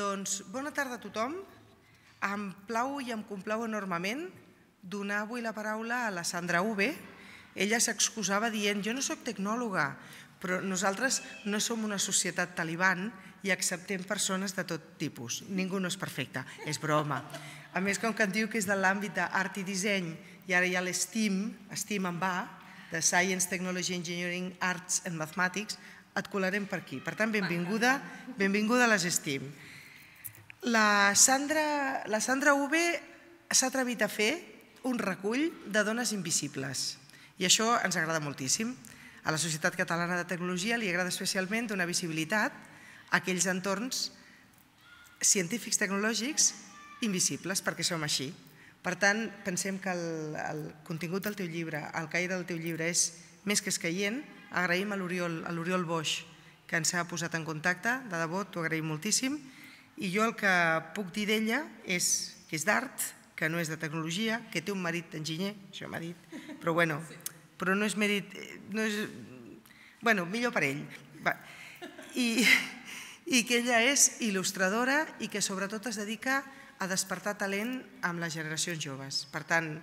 Doncs bona tarda a tothom. Em plau i em complau enormement donar avui la paraula a la Sandra Ube. Ella s'excusava dient, jo no soc tecnòloga, però nosaltres no som una societat talibán i acceptem persones de tot tipus. Ningú no és perfecte, és broma. A més, com que em diu que és de l'àmbit d'art i disseny i ara hi ha l'STEAM, STEAM en va, de Science, Technology, Engineering, Arts and Mathematics, et colarem per aquí. Per tant, benvinguda a les STEAM. La Sandra Ube s'ha atrevit a fer un recull de dones invisibles i això ens agrada moltíssim. A la Societat Catalana de Tecnologia li agrada especialment donar visibilitat a aquells entorns científics tecnològics invisibles, perquè som així. Per tant, pensem que el contingut del teu llibre, el caire del teu llibre, és més que escaient. Agraïm a l'Oriol Boix, que ens ha posat en contacte, de debò, t'ho agraïm moltíssim. I jo el que puc dir d'ella és que és d'art, que no és de tecnologia, que té un marit enginyer, això m'ha dit, però bueno, però no és mèrit, no és... Bueno, millor per ell. I que ella és il·lustradora i que sobretot es dedica a despertar talent amb les generacions joves. Per tant,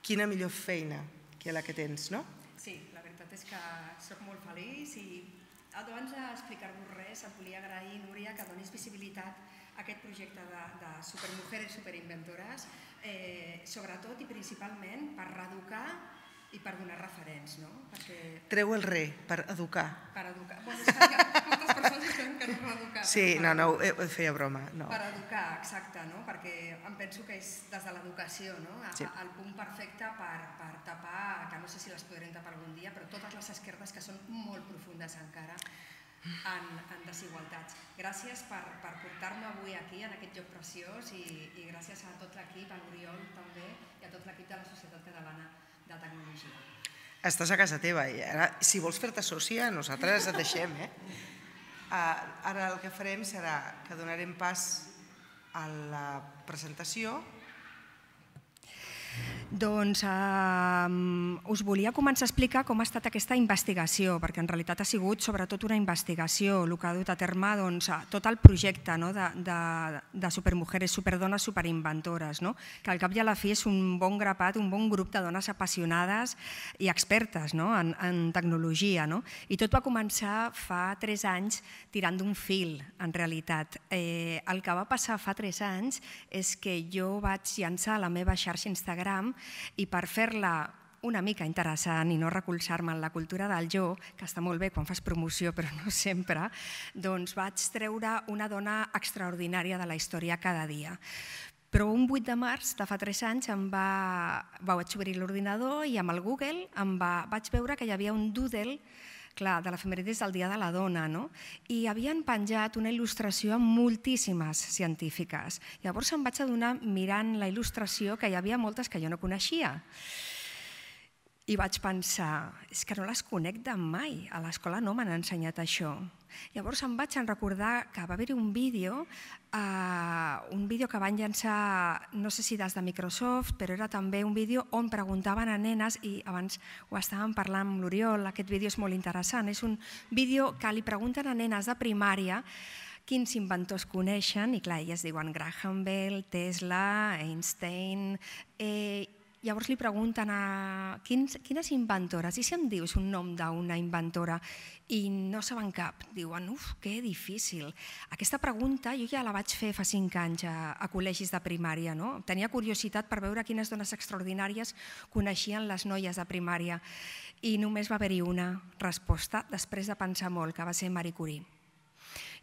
quina millor feina que la que tens, no? Sí, la veritat és que soc molt feliç i abans d'explicar-vos res em volia agrair, Núria, que donis visibilitat a aquest projecte de supermujeres, superinventores, sobretot i principalment per reeducar i per donar referents, no? Treu el re, per educar. Per educar. Bueno, és que moltes persones creuen que no per educar. Sí, no, ho feia broma. Per educar, exacte, no? Perquè em penso que és des de l'educació, no? El punt perfecte per tapar, que no sé si les podrem tapar algun dia, però totes les esquerdes que són molt profundes encara en desigualtats. Gràcies per portar-me avui aquí, en aquest lloc preciós, i gràcies a tot l'equip, a l'Oriol també, i a tot l'equip de la Societat Catalana de Tecnologia. Estàs a casa teva i ara, si vols fer-te sòcia, nosaltres et deixem. Ara el que farem serà que donarem pas a la presentació. Doncs us volia començar a explicar com ha estat aquesta investigació, perquè en realitat ha sigut sobretot una investigació, el que ha dut a terme tot el projecte de supermujeres, superdones, superinventores, que al cap i a la fi és un bon grapat, un bon grup de dones apassionades i expertes en tecnologia. I tot va començar fa 3 anys tirant d'un fil, en realitat. El que va passar fa 3 anys és que jo vaig llançar la meva xarxa Instagram i per fer-la una mica interessant i no recolzar-me en la cultura del jo, que està molt bé quan fas promoció però no sempre, doncs vaig treure una dona extraordinària de la història cada dia. Però un 8 de març de fa 3 anys em vaig obrir l'ordinador i amb el Google vaig veure que hi havia un doodle de l'efemèrides del Dia de la Dona, i havien penjat una il·lustració amb moltíssimes científiques. Llavors em vaig adonar, mirant la il·lustració, que hi havia moltes que jo no coneixia. I vaig pensar, és que no les conec de mai, a l'escola no m'han ensenyat això. Llavors em vaig recordar que va haver-hi un vídeo que van llançar, no sé si des de Microsoft, però era també un vídeo on preguntaven a nenes, i abans ho estàvem parlant amb l'Oriol, aquest vídeo és molt interessant, és un vídeo que li pregunten a nenes de primària quins inventors coneixen, i clar, elles diuen Graham Bell, Tesla, Einstein... Llavors li pregunten a quines inventores, i si em dius un nom d'una inventora i no saben cap, diuen, uf, que difícil. Aquesta pregunta jo ja la vaig fer fa 5 anys a col·legis de primària. Tenia curiositat per veure quines dones extraordinàries coneixien les noies de primària i només va haver-hi una resposta després de pensar molt, que va ser Marie Curie.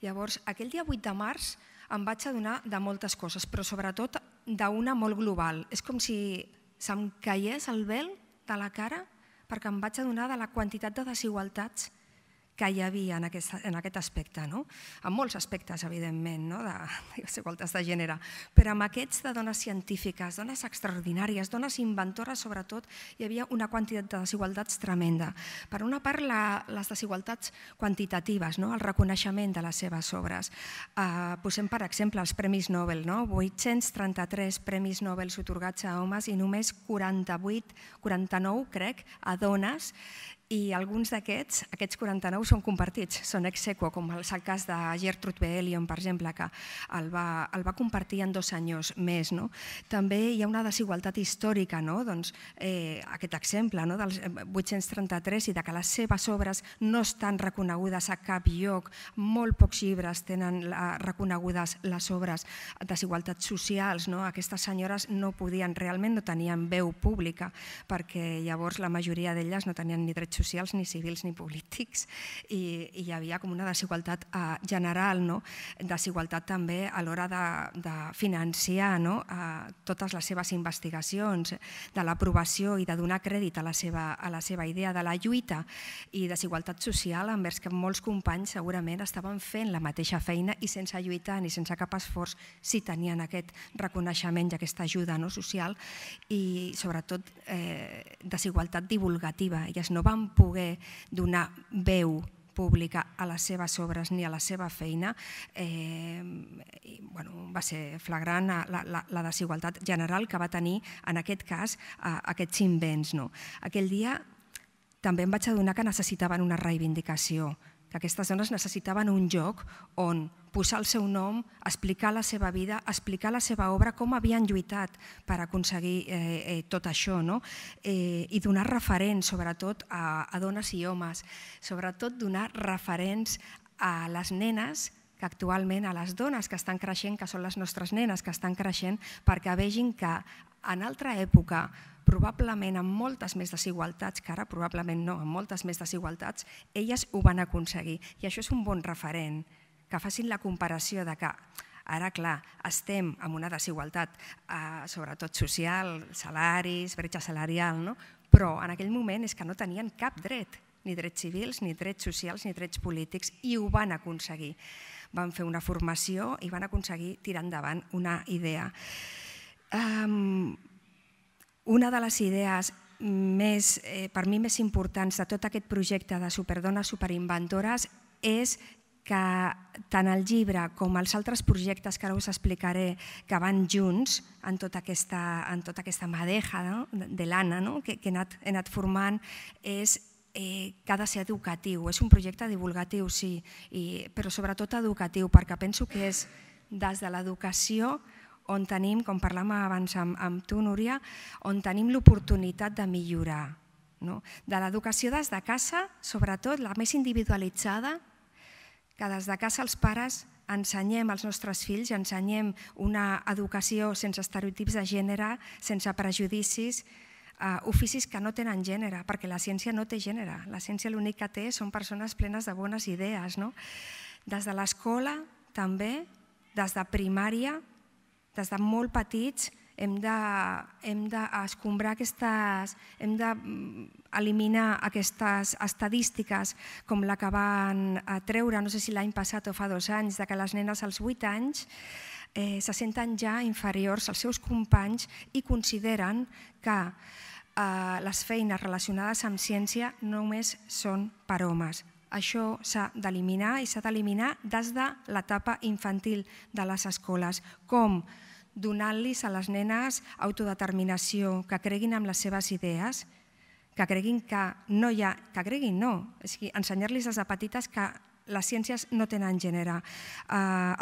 Llavors, aquell dia 8 de març em vaig adonar de moltes coses, però sobretot d'una molt global. És com si se'm caiés el vel de la cara perquè em vaig adonar de la quantitat de desigualtats que hi havia en aquest aspecte. En molts aspectes, evidentment, de desigualtats de gènere, però amb aquests de dones científiques, dones extraordinàries, dones inventores, sobretot, hi havia una quantitat de desigualtats tremenda. Per una part, les desigualtats quantitatives, el reconeixement de les seves obres. Posem, per exemple, els Premis Nobel, 833 Premis Nobel otorgats a homes i només 49, crec, a dones, i alguns d'aquests, aquests 49, són compartits, són ex aequo, com és el cas de Gertrude B. Elion, per exemple, que el va compartir en 2 anys més. També hi ha una desigualtat històrica, aquest exemple dels 833 i que les seves obres no estan reconegudes a cap lloc, molt pocs llibres tenen reconegudes les obres, desigualtats socials, aquestes senyores no podien, realment no tenien veu pública, perquè llavors la majoria d'elles no tenien ni drets socials, ni civils, ni polítics, i hi havia com una desigualtat general, desigualtat també a l'hora de financiar totes les seves investigacions, de l'aprovació i de donar crèdit a la seva idea, de la lluita i desigualtat social envers que molts companys segurament estaven fent la mateixa feina i sense lluitar ni sense cap esforç si tenien aquest reconeixement i aquesta ajuda social, i sobretot desigualtat divulgativa. Elles no van poder donar veu pública a les seves obres ni a la seva feina. Va ser flagrant la desigualtat general que va tenir, en aquest cas, aquests invents. Aquell dia també em vaig adonar que necessitaven una reivindicació, que aquestes dones necessitaven un lloc on posar el seu nom, explicar la seva vida, explicar la seva obra, com havien lluitat per aconseguir tot això, i donar referents, sobretot, a dones i homes, sobretot donar referents a les nenes, que actualment a les dones que estan creixent, que són les nostres nenes que estan creixent, perquè vegin que en altra època, probablement amb moltes més desigualtats, que ara probablement no, amb moltes més desigualtats, elles ho van aconseguir. I això és un bon referent, que facin la comparació de que ara, clar, estem en una desigualtat, sobretot social, salaris, bretxa salarial, però en aquell moment és que no tenien cap dret, ni drets civils, ni drets socials, ni drets polítics, i ho van aconseguir. Van fer una formació i van aconseguir tirar endavant una idea. Una de les idees per mi més importants de tot aquest projecte de Superdones Superinventores és que tant el llibre com els altres projectes que ara us explicaré que van junts en tota aquesta madeja de l'Anna que he anat formant és que ha de ser educatiu. És un projecte divulgatiu, sí, però sobretot educatiu, perquè penso que és des de l'educació on tenim, com parlàvem abans amb tu, Núria, on tenim l'oportunitat de millorar. De l'educació des de casa, sobretot la més individualitzada, que des de casa els pares ensenyem als nostres fills, ensenyem una educació sense estereotips de gènere, sense prejudicis, oficis que no tenen gènere, perquè la ciència no té gènere. La ciència l'únic que té són persones plenes de bones idees. Des de l'escola, també, des de primària, des de molt petits hem d'eliminar aquestes estadístiques com la que van treure, no sé si l'any passat o fa 2 anys, que les nenes als 8 anys se senten ja inferiors als seus companys i consideren que les feines relacionades amb ciència només són per homes. Això s'ha d'eliminar i s'ha d'eliminar des de l'etapa infantil de les escoles, com donant-los a les nenes autodeterminació, que creguin en les seves idees, que creguin que no hi ha... Que creguin, no. Ensenyar-los des de petites que les ciències no tenen gènere.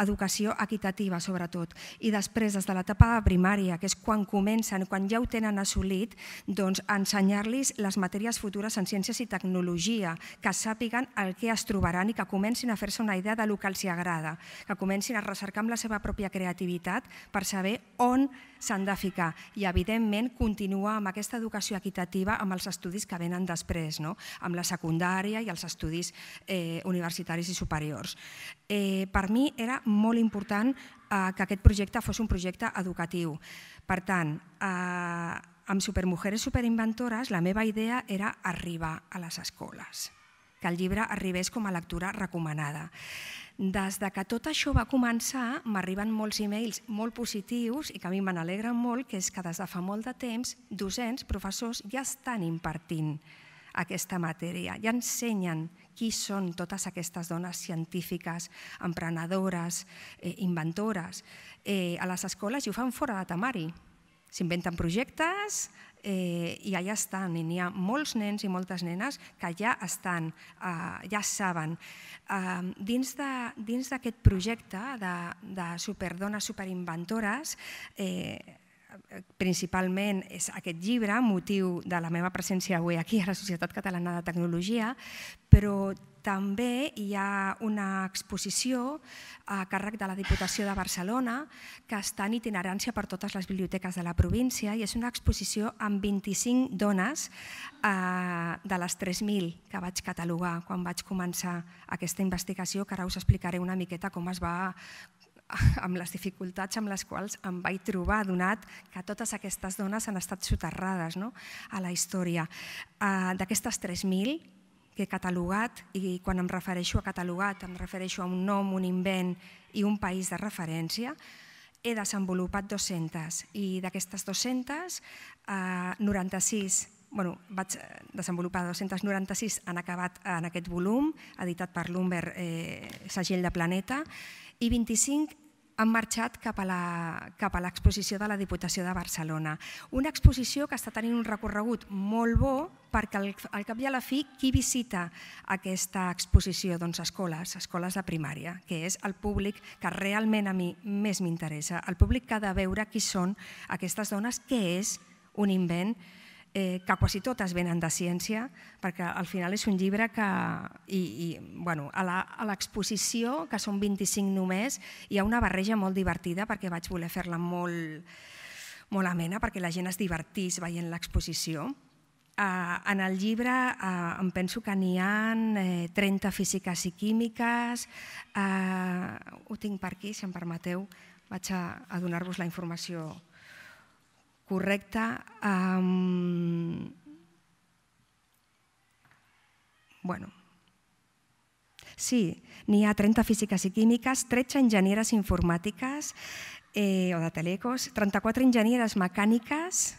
Educació equitativa, sobretot. I després, des de l'etapa de primària, que és quan comencen, quan ja ho tenen assolit, doncs ensenyar-los les matèries futures en ciències i tecnologia, que sàpiguen el que es trobaran i que comencin a fer-se una idea del que els agrada, que comencin a recercar amb la seva pròpia creativitat per saber on s'han de ficar. I, evidentment, continuar amb aquesta educació equitativa amb els estudis que venen després, amb la secundària i els estudis universitaris i superiors. Per mi era molt important que aquest projecte fos un projecte educatiu. Per tant, amb Supermujeres Superinventores la meva idea era arribar a les escoles, que el llibre arribés com a lectura recomanada. Des que tot això va començar m'arriben molts e-mails molt positius i que a mi me n'alegren molt, que és que des de fa molt de temps docents, professors ja estan impartint aquesta matèria, ja ensenyen qui són totes aquestes dones científiques, emprenedores, inventores, a les escoles, i ho fan fora de temari. s'inventen projectes i allà estan, i n'hi ha molts nens i moltes nenes que ja estan, ja saben. Dins d'aquest projecte de Superdones Superinventores, principalment és aquest llibre, motiu de la meva presència avui aquí a la Societat Catalana de Tecnologia, però també hi ha una exposició a càrrec de la Diputació de Barcelona que està en itinerància per totes les biblioteques de la província i és una exposició amb 25 dones de les 3.000 que vaig catalogar quan vaig començar aquesta investigació, que ara us explicaré una miqueta com es va, amb les dificultats amb les quals em vaig trobar, donat que totes aquestes dones han estat soterrades a la història. D'aquestes 3.000 que he catalogat, i quan em refereixo a catalogat em refereixo a un nom, un invent i un país de referència, he desenvolupat 200, i d'aquestes 200, 96, vaig desenvolupar 296 han acabat en aquest volum, editat per Bloomberg Segell de Planeta, i 25 han marxat cap a l'exposició de la Diputació de Barcelona. Una exposició que està tenint un recorregut molt bo perquè al cap i a la fi qui visita aquesta exposició? Doncs escoles, escoles de primària, que és el públic que realment a mi més m'interessa, el públic que ha de veure qui són aquestes dones, que és un invent que quasi totes venen de ciència, perquè al final és un llibre que a l'exposició, que són 25 només, hi ha una barreja molt divertida perquè vaig voler fer-la molt amena perquè la gent es divertís veient l'exposició. En el llibre em penso que n'hi ha 30 físiques i químiques, ho tinc per aquí, si em permeteu, vaig a donar-vos la informació correcte. Sí, n'hi ha 30 físiques i químiques, 13 enginyeres informàtiques o de telecos, 34 enginyeres mecàniques,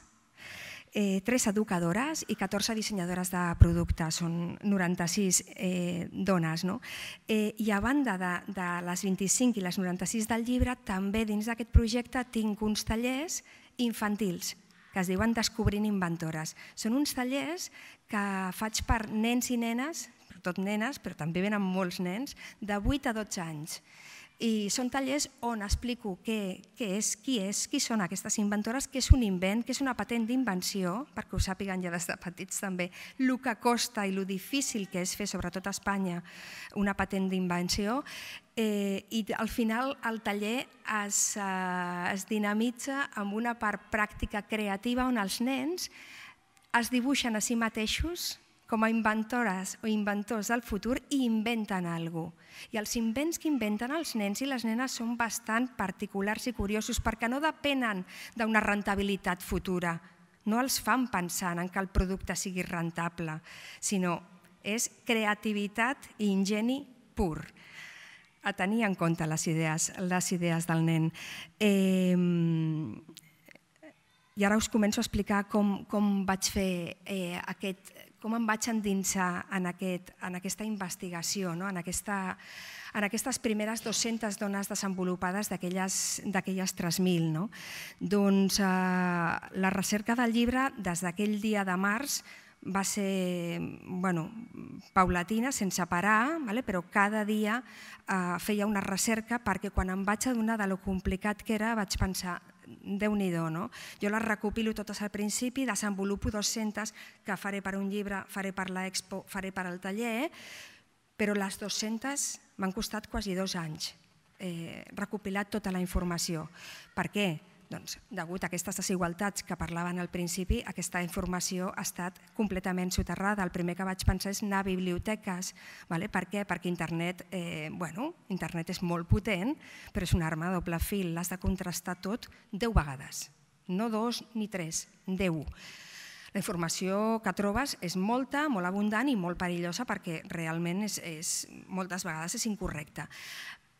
3 educadores i 14 dissenyadores de productes, són 96 dones. I a banda de les 25 i les 96 del llibre, també dins d'aquest projecte tinc uns tallers infantils, que es diuen Descobrint Inventores. Són uns tallers que faig per nens i nenes, tot nenes, però també venen molts nens, de 8 a 12 anys. I són tallers on explico què és, qui són aquestes inventores, què és un invent, què és una patent d'invenció, perquè ho sàpiguen ja des de petits també, el que costa i el difícil que és fer, sobretot a Espanya, una patent d'invenció. I al final el taller es dinamitza amb una part pràctica creativa on els nens es dibuixen a si mateixos com a inventores o inventors del futur i inventen alguna cosa. I els invents que inventen els nens i les nenes són bastant particulars i curiosos perquè no depenen d'una rentabilitat futura. No els fan pensant en que el producte sigui rentable, sinó és creativitat i ingeni pur. A tenir en compte les idees del nen. I ara us començo a explicar com em vaig endinsar en aquesta investigació, en aquestes primeres 200 dones desenvolupades d'aquelles 3.000. Doncs la recerca del llibre des d'aquell dia de març va ser paulatina, sense parar, però cada dia feia una recerca perquè quan em vaig adonar de lo complicat que era vaig pensar, Déu-n'hi-do, no? Jo les recopilo totes al principi, desenvolupo 200 que faré per un llibre, faré per l'expo, faré per el taller, però les 200 m'han costat quasi 2 anys recopilar tota la informació. Per què? Doncs, degut a aquestes desigualtats que parlaven al principi, aquesta informació ha estat completament soterrada. El primer que vaig pensar és anar a biblioteques. Per què? Perquè internet és molt potent, però és una arma de doble fil. L'has de contrastar tot 10 vegades, no 2 ni 3, 10. La informació que trobes és molta, molt abundant i molt perillosa perquè realment moltes vegades és incorrecta.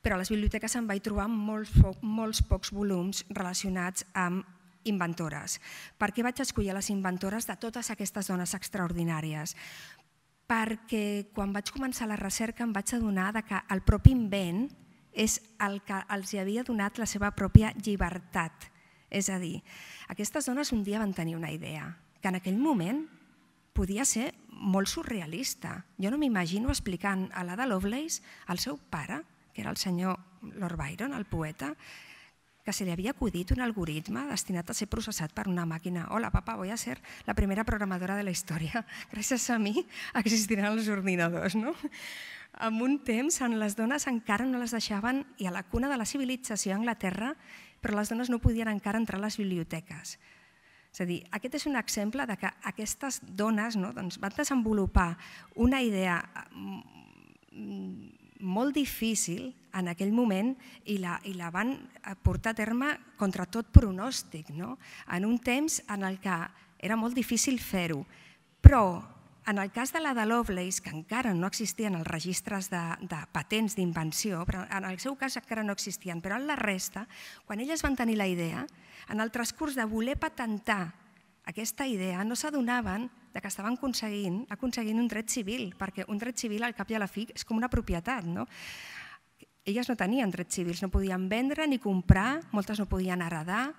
Però a les biblioteques em vaig trobar molts pocs volums relacionats amb inventores. Per què vaig escollir les inventores de totes aquestes dones extraordinàries? Perquè quan vaig començar la recerca em vaig adonar que el propi invent és el que els havia donat la seva pròpia llibertat És a dir, aquestes dones un dia van tenir una idea, que en aquell moment podia ser molt surrealista. Jo no m'imagino explicant a l'Ada Lovelace, al seu pare, que era el senyor Lord Byron, el poeta, que se li havia acudit un algoritme destinat a ser processat per una màquina. Hola, papa, voy a ser la primera programadora de la història. Gràcies a mi existiran els ordinadors, no? En un temps en les dones encara no les deixaven, i a la cuna de la civilització a Anglaterra, però les dones no podien encara entrar a les biblioteques. És a dir, aquest és un exemple de que aquestes dones van desenvolupar una idea molt difícil en aquell moment i la van portar a terme contra tot pronòstic, en un temps en el que era molt difícil fer-ho. Però en el cas de l'Ada Lovelace, que encara no existien els registres de patents d'invenció, en el seu cas encara no existien, però en la resta, quan elles van tenir la idea, en el transcurs de voler patentar aquesta idea, no s'adonaven que estaven aconseguint un dret civil, perquè un dret civil al cap i a la fi és com una propietat. Elles no tenien drets civils, no podien vendre ni comprar, moltes no podien heredar.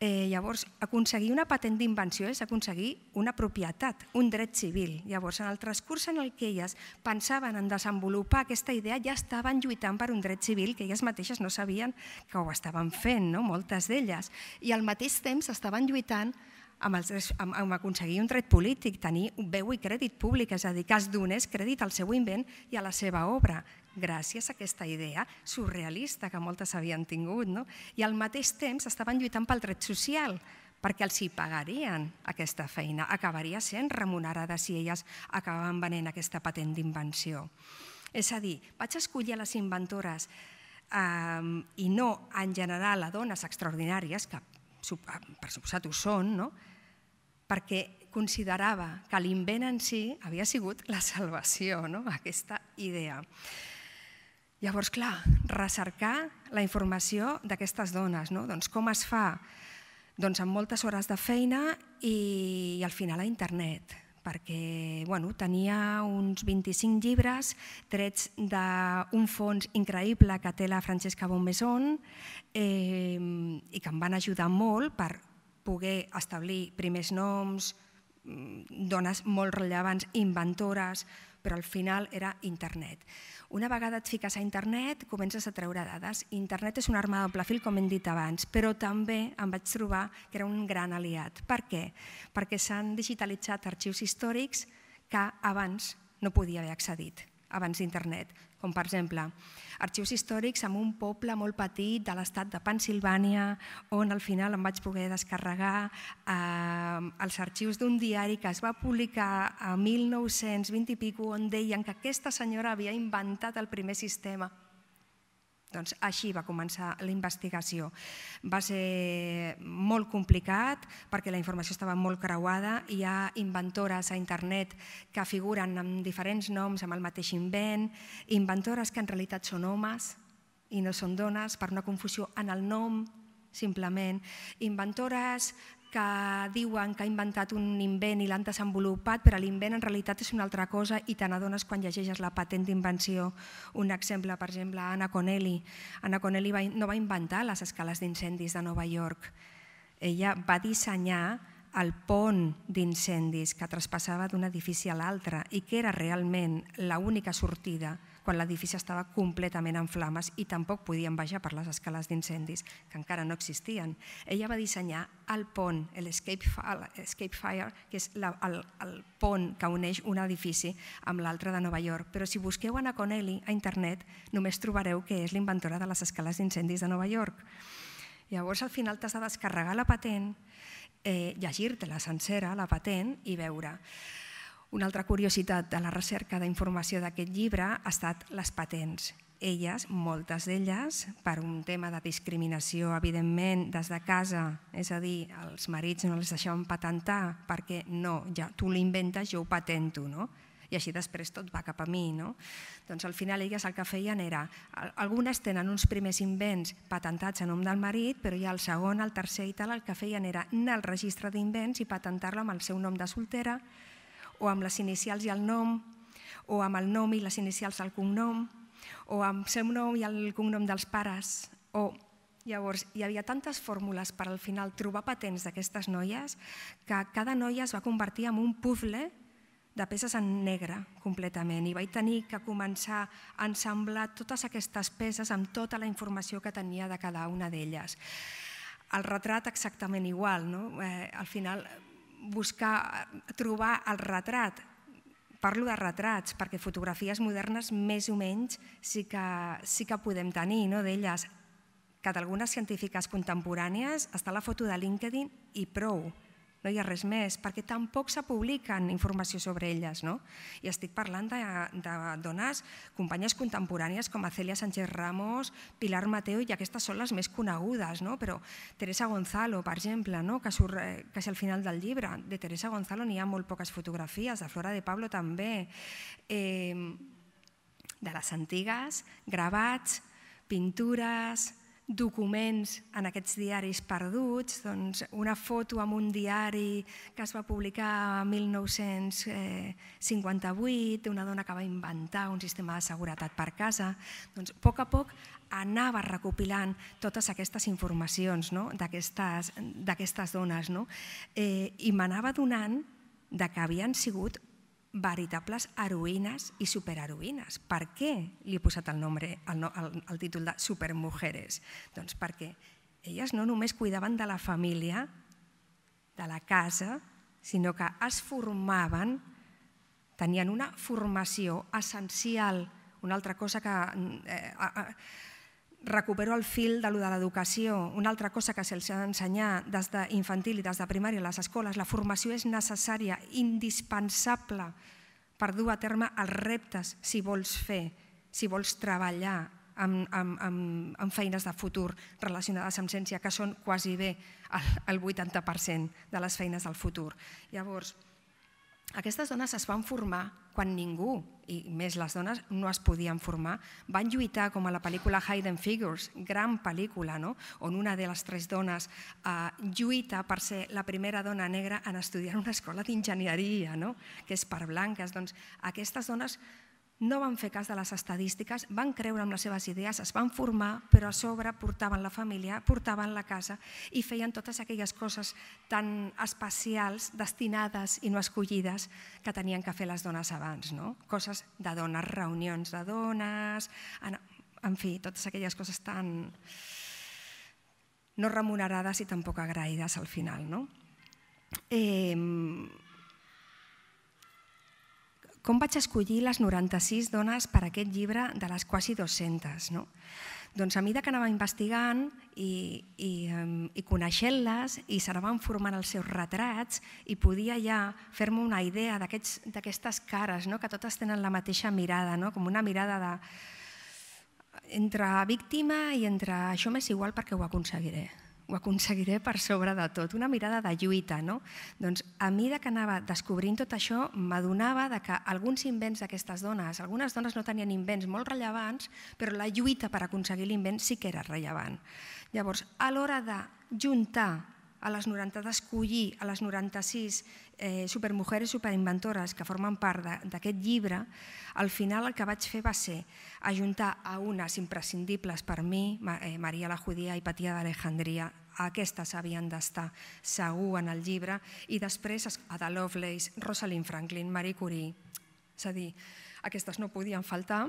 Llavors, aconseguir una patent d'invenció és aconseguir una propietat, un dret civil. Llavors, en el transcurs en el que elles pensaven en desenvolupar aquesta idea, ja estaven lluitant per un dret civil que elles mateixes no sabien que ho estaven fent, moltes d'elles. I al mateix temps estaven lluitant amb aconseguir un dret polític, tenir veu i crèdit públic, és a dir, que es donés crèdit al seu invent i a la seva obra, gràcies a aquesta idea surrealista que moltes havien tingut. I al mateix temps estaven lluitant pel dret social, perquè els hi pagarien aquesta feina, acabaria sent remunerada si elles acabaven venent aquesta patent d'invenció. És a dir, vaig escollir les inventores i no en general a dones extraordinàries, que per suposat ho són, perquè considerava que l'invent en si havia sigut la salvació, aquesta idea. Llavors, clar, recercar la informació d'aquestes dones, doncs com es fa? Doncs amb moltes hores de feina i al final a internet, perquè tenia uns 25 llibres trets d'un fons increïble que té la Francesca Bonmaison i que em van ajudar molt per poder establir primers noms, dones molt rellevants, inventores, però al final era internet. Una vegada et fiques a internet, comences a treure dades. Internet és una arma de doble fil, com hem dit abans, però també em vaig trobar que era un gran aliat. Per què? Perquè s'han digitalitzat arxius històrics que abans no podia haver accedit, abans d'internet. Com per exemple, arxius històrics en un poble molt petit de l'estat de Pensilvània, on al final em vaig poder descarregar els arxius d'un diari que es va publicar a 1920 i pico, on deien que aquesta senyora havia inventat el primer sistema. Doncs així va començar la investigació. Va ser molt complicat perquè la informació estava molt creuada. Hi ha inventores a internet que figuren amb diferents noms, amb el mateix invent, inventores que en realitat són homes i no són dones per una confusió en el nom, simplement. Inventores que diuen que ha inventat un invent i l'han desenvolupat, però l'invent en realitat és una altra cosa i te n'adones quan llegeixes la patent d'invenció. Un exemple, per exemple, Anna Connelly. Anna Connelly no va inventar les escales d'incendis de Nova York. Ella va dissenyar el pont d'incendis que traspassava d'un edifici a l'altre i que era realment l'única sortida quan l'edifici estava completament en flames i tampoc podien baixar per les escales d'incendis, que encara no existien. Ella va dissenyar el pont, l'Escape Fire, que és el pont que uneix un edifici amb l'altre de Nova York. Però si busqueu Anna Connelly a internet, només trobareu que és l'inventora de les escales d'incendis de Nova York. Llavors, al final t'has de descarregar la patent, llegir-te-la sencera, la patent, i veure. Una altra curiositat de la recerca d'informació d'aquest llibre ha estat les patents. Elles, moltes d'elles, per un tema de discriminació, evidentment, des de casa, és a dir, els marits no els deixaven patentar perquè no, tu l'inventes, jo ho patento, no? I així després tot va cap a mi, no? Doncs al final elles el que feien era, algunes tenen uns primers invents patentats a nom del marit, però ja el segon, el tercer i tal, el que feien era anar al registre d'invents i patentar-lo amb el seu nom de soltera, o amb les inicials i el nom, o amb el nom i les inicials del cognom, o amb el seu nom i el cognom dels pares, o Llavors, hi havia tantes fórmules per al final trobar patents d'aquestes noies que cada noia es va convertir en un puzzle de peces en negre completament i vaig tenir que començar a ensamblar totes aquestes peces amb tota la informació que tenia de cada una d'elles. El retrat exactament igual, no? Al final buscar, trobar el retrat. Parlo de retrats, perquè fotografies modernes més o menys sí que podem tenir, no, d'elles. Que d'algunes científiques contemporànies està la foto de LinkedIn i prou, no hi ha res més, perquè tampoc se publiquen informació sobre elles, no? I estic parlant de dones, companyes contemporànies com a Celia Sánchez Ramos, Pilar Mateu, i aquestes són les més conegudes, no? Però Teresa Gonzalo, per exemple, no? Que surt quasi al final del llibre, de Teresa Gonzalo n'hi ha molt poques fotografies, de Flora de Pablo també, de les antigues, gravats, pintures, documents en aquests diaris perduts, doncs una foto amb un diari que es va publicar en 1958 d'una dona que va inventar un sistema de seguretat per casa. Doncs a poc anava recopilant totes aquestes informacions, no? D'aquestes dones, no? I m'anava donant que havien sigut veritables heroïnes i superheroïnes. Per què li he posat el títol de Supermujeres? Doncs perquè elles no només cuidaven de la família, de la casa, sinó que es formaven, tenien una formació essencial. Una altra cosa que... recupero el fil de l'educació. Una altra cosa que se'ls ha d'ensenyar des d'infantil i des de primària a les escoles, la formació és necessària, indispensable per dur a terme els reptes si vols fer, si vols treballar amb feines de futur relacionades amb ciència, que són quasi bé el 80% de les feines del futur. Llavors, aquestes dones es van formar quan ningú, i més les dones, no es podien formar. Van lluitar, com a la pel·lícula Hidden Figures, gran pel·lícula, no? On una de les tres dones lluita per ser la primera dona negra en estudiar una escola d'enginyeria, no? Que és per blanques. Doncs aquestes dones no van fer cas de les estadístiques, van creure en les seves idees, es van formar, però a sobre portaven la família, portaven la casa i feien totes aquelles coses tan especials, destinades i no escollides, que tenien que fer les dones abans, no? Coses de dones, reunions de dones, en fi, totes aquelles coses tan no remunerades i tampoc agraïdes al final, no? Com vaig escollir les 96 dones per a aquest llibre de les quasi 200? Doncs a mesura que anava investigant i coneixent-les i s'anaven formant els seus retrats i podia ja fer-me una idea d'aquestes cares, que totes tenen la mateixa mirada, com una mirada entre víctima i entre això m'és igual perquè ho aconseguiré. Ho aconseguiré per sobre de tot, una mirada de lluita, no? Doncs a mesura que anava descobrint tot això, m'adonava que alguns invents d'aquestes dones, algunes dones no tenien invents molt rellevants, però la lluita per aconseguir l'invent sí que era rellevant. Llavors, a l'hora de juntar a les 90, d'escollir a les 96 supermujeres, superinventores que formen part d'aquest llibre, al final el que vaig fer va ser ajuntar a unes imprescindibles per mi, María la Judía i Patía de Alejandría, aquestes havien d'estar segur en el llibre, i després Ada Lovelace, Rosalind Franklin, Marie Curie, és a dir, aquestes no podien faltar,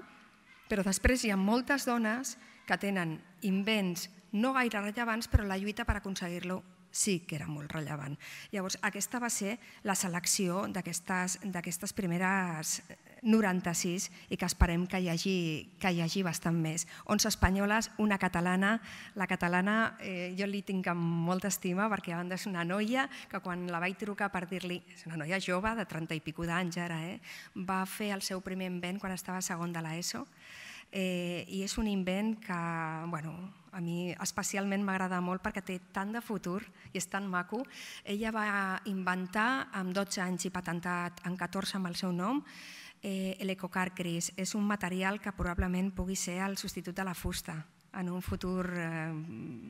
però després hi ha moltes dones que tenen invents no gaire rellevants, però la lluita per aconseguir-lo sí que era molt rellevant. Llavors, aquesta va ser la selecció d'aquestes primeres 96 i que esperem que hi hagi bastant més. 11 espanyoles, una catalana. La catalana jo li tinc amb molta estima perquè a banda és una noia que quan la vaig trucar per dir-li, és una noia jove de 30 i pico d'anys ara, va fer el seu primer invent quan estava segon de l'ESO i és un invent que, bueno, a mi especialment m'agrada molt perquè té tant de futur i és tan maco. Ella va inventar amb 12 anys i patentat en 14 amb el seu nom l'ecocarcris. És un material que probablement pugui ser el substitut de la fusta en un futur,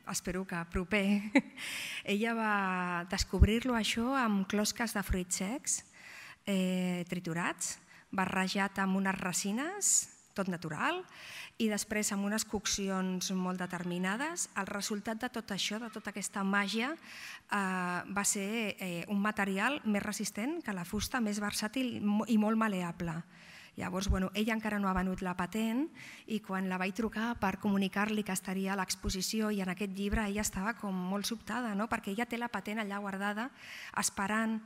espero que proper. Ella va descobrir-lo això amb closques de fruits secs triturats, barrejat amb unes resines tot natural, i després amb unes coccions molt determinades. El resultat de tot això, de tota aquesta màgia, va ser un material més resistent que la fusta, més versàtil i molt maleable. Llavors, ella encara no ha venut la patent i quan la vaig trucar per comunicar-li que estaria a l'exposició i en aquest llibre, ella estava com molt sobtada, perquè ella té la patent allà guardada esperant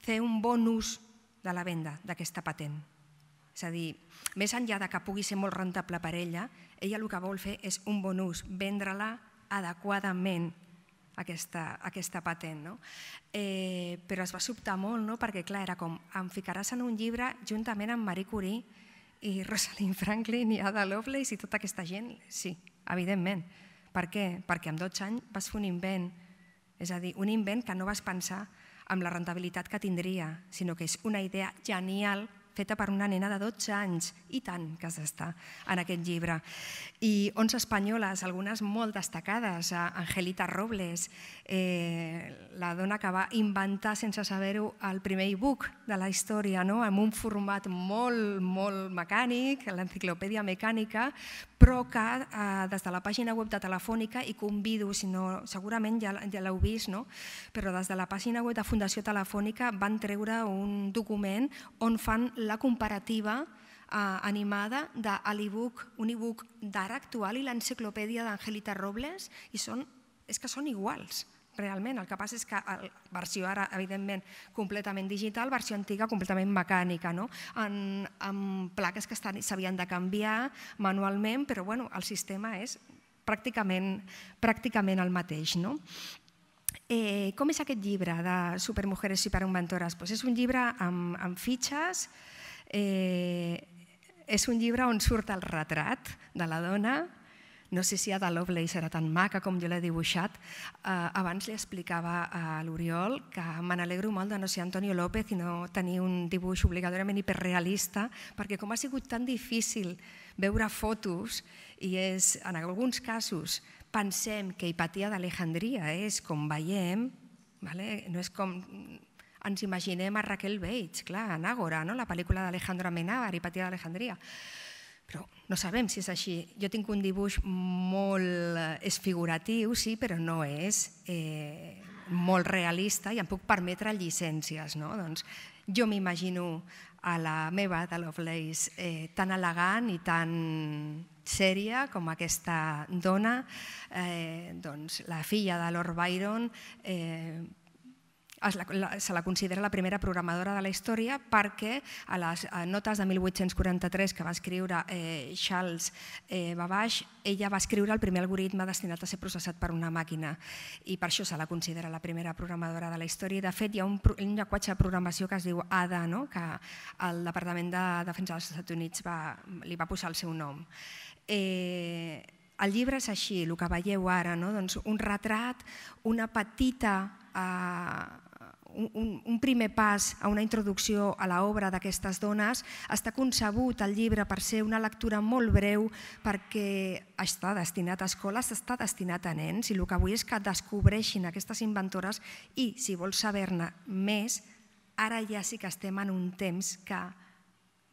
fer un bon ús de la venda d'aquesta patent. És a dir, més enllà que pugui ser molt rentable per ella, ella el que vol fer és un bon ús, vendre-la adequadament, aquesta patent. Però es va sobtar molt, perquè clar, era com, em ficaràs en un llibre juntament amb Marie Curie i Rosalind Franklin i Ada Lovelace i tota aquesta gent. Sí, evidentment. Per què? Perquè amb 12 anys vas fer un invent, és a dir, un invent que no vas pensar amb la rentabilitat que tindria, sinó que és una idea genial feta per una nena de 12 anys, i tant que s'està en aquest llibre. I 11 espanyoles, algunes molt destacades, Angelita Robles, la dona que va inventar, sense saber-ho, el primer e-book de la història, amb un format molt, molt mecànic, l'enciclopèdia mecànica, però que des de la pàgina web de Telefònica, i convido, segurament ja l'heu vist, però des de la pàgina web de Fundació Telefònica van treure un document on fan la comparativa animada d'un e-book d'ara actual i l'enciclopèdia d'Angelita Robles, i és que són iguals, realment. El que passa és que versió ara, evidentment, completament digital, versió antiga, completament mecànica, amb plaques que s'havien de canviar manualment, però el sistema és pràcticament el mateix. Com és aquest llibre de Supermujeres Superinventores? És un llibre amb fitxes, és un llibre on surt el retrat de la dona. No sé si Ada Lovelace era tan maca com jo l'he dibuixat. Abans li explicava a l'Oriol que me n'alegro molt de no ser Antonio López i no tenir un dibuix obligatoriament hiperrealista, perquè com ha sigut tan difícil veure fotos, i en alguns casos pensem que Hipatia d'Alejandria és com veiem, no és com... Ens imaginem a Raquel Bates, clar, en Ágora, la pel·lícula d'Alejandro Amenábar, Hipatia d'Alejandria. Però no sabem si és així. Jo tinc un dibuix molt... és figuratiu, sí, però no és molt realista i em puc permetre llicències. Jo m'imagino a la meva Ada Lovelace tan elegant i tan sèria com aquesta dona, la filla de Lord Byron, se la considera la primera programadora de la història perquè a les notes de 1843 que va escriure Charles Babbage, ella va escriure el primer algoritme destinat a ser processat per una màquina, i per això se la considera la primera programadora de la història. De fet, hi ha un llenguatge de programació que es diu ADA, que el Departament de Defensa dels Estats Units li va posar el seu nom. El llibre és així, el que veieu ara, un retrat, una petita... un primer pas a una introducció a l'obra d'aquestes dones. Està concebut el llibre per ser una lectura molt breu perquè està destinat a escoles, està destinat a nens, i el que vull és que descobreixin aquestes inventores, i si vols saber-ne més, ara ja sí que estem en un temps que,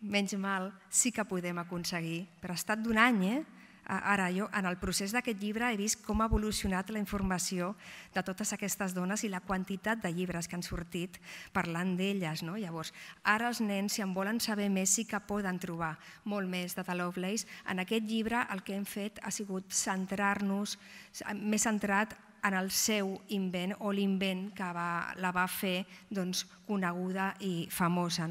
menys mal, sí que podem aconseguir. Però ha estat d'un any, Ara, jo en el procés d'aquest llibre he vist com ha evolucionat la informació de totes aquestes dones i la quantitat de llibres que han sortit parlant d'elles. Llavors, ara els nens, si en volen saber més, sí que poden trobar molt més d'Ada Lovelace. En aquest llibre el que hem fet ha sigut centrar-nos, més centrat en el seu invent o l'invent que la va fer coneguda i famosa.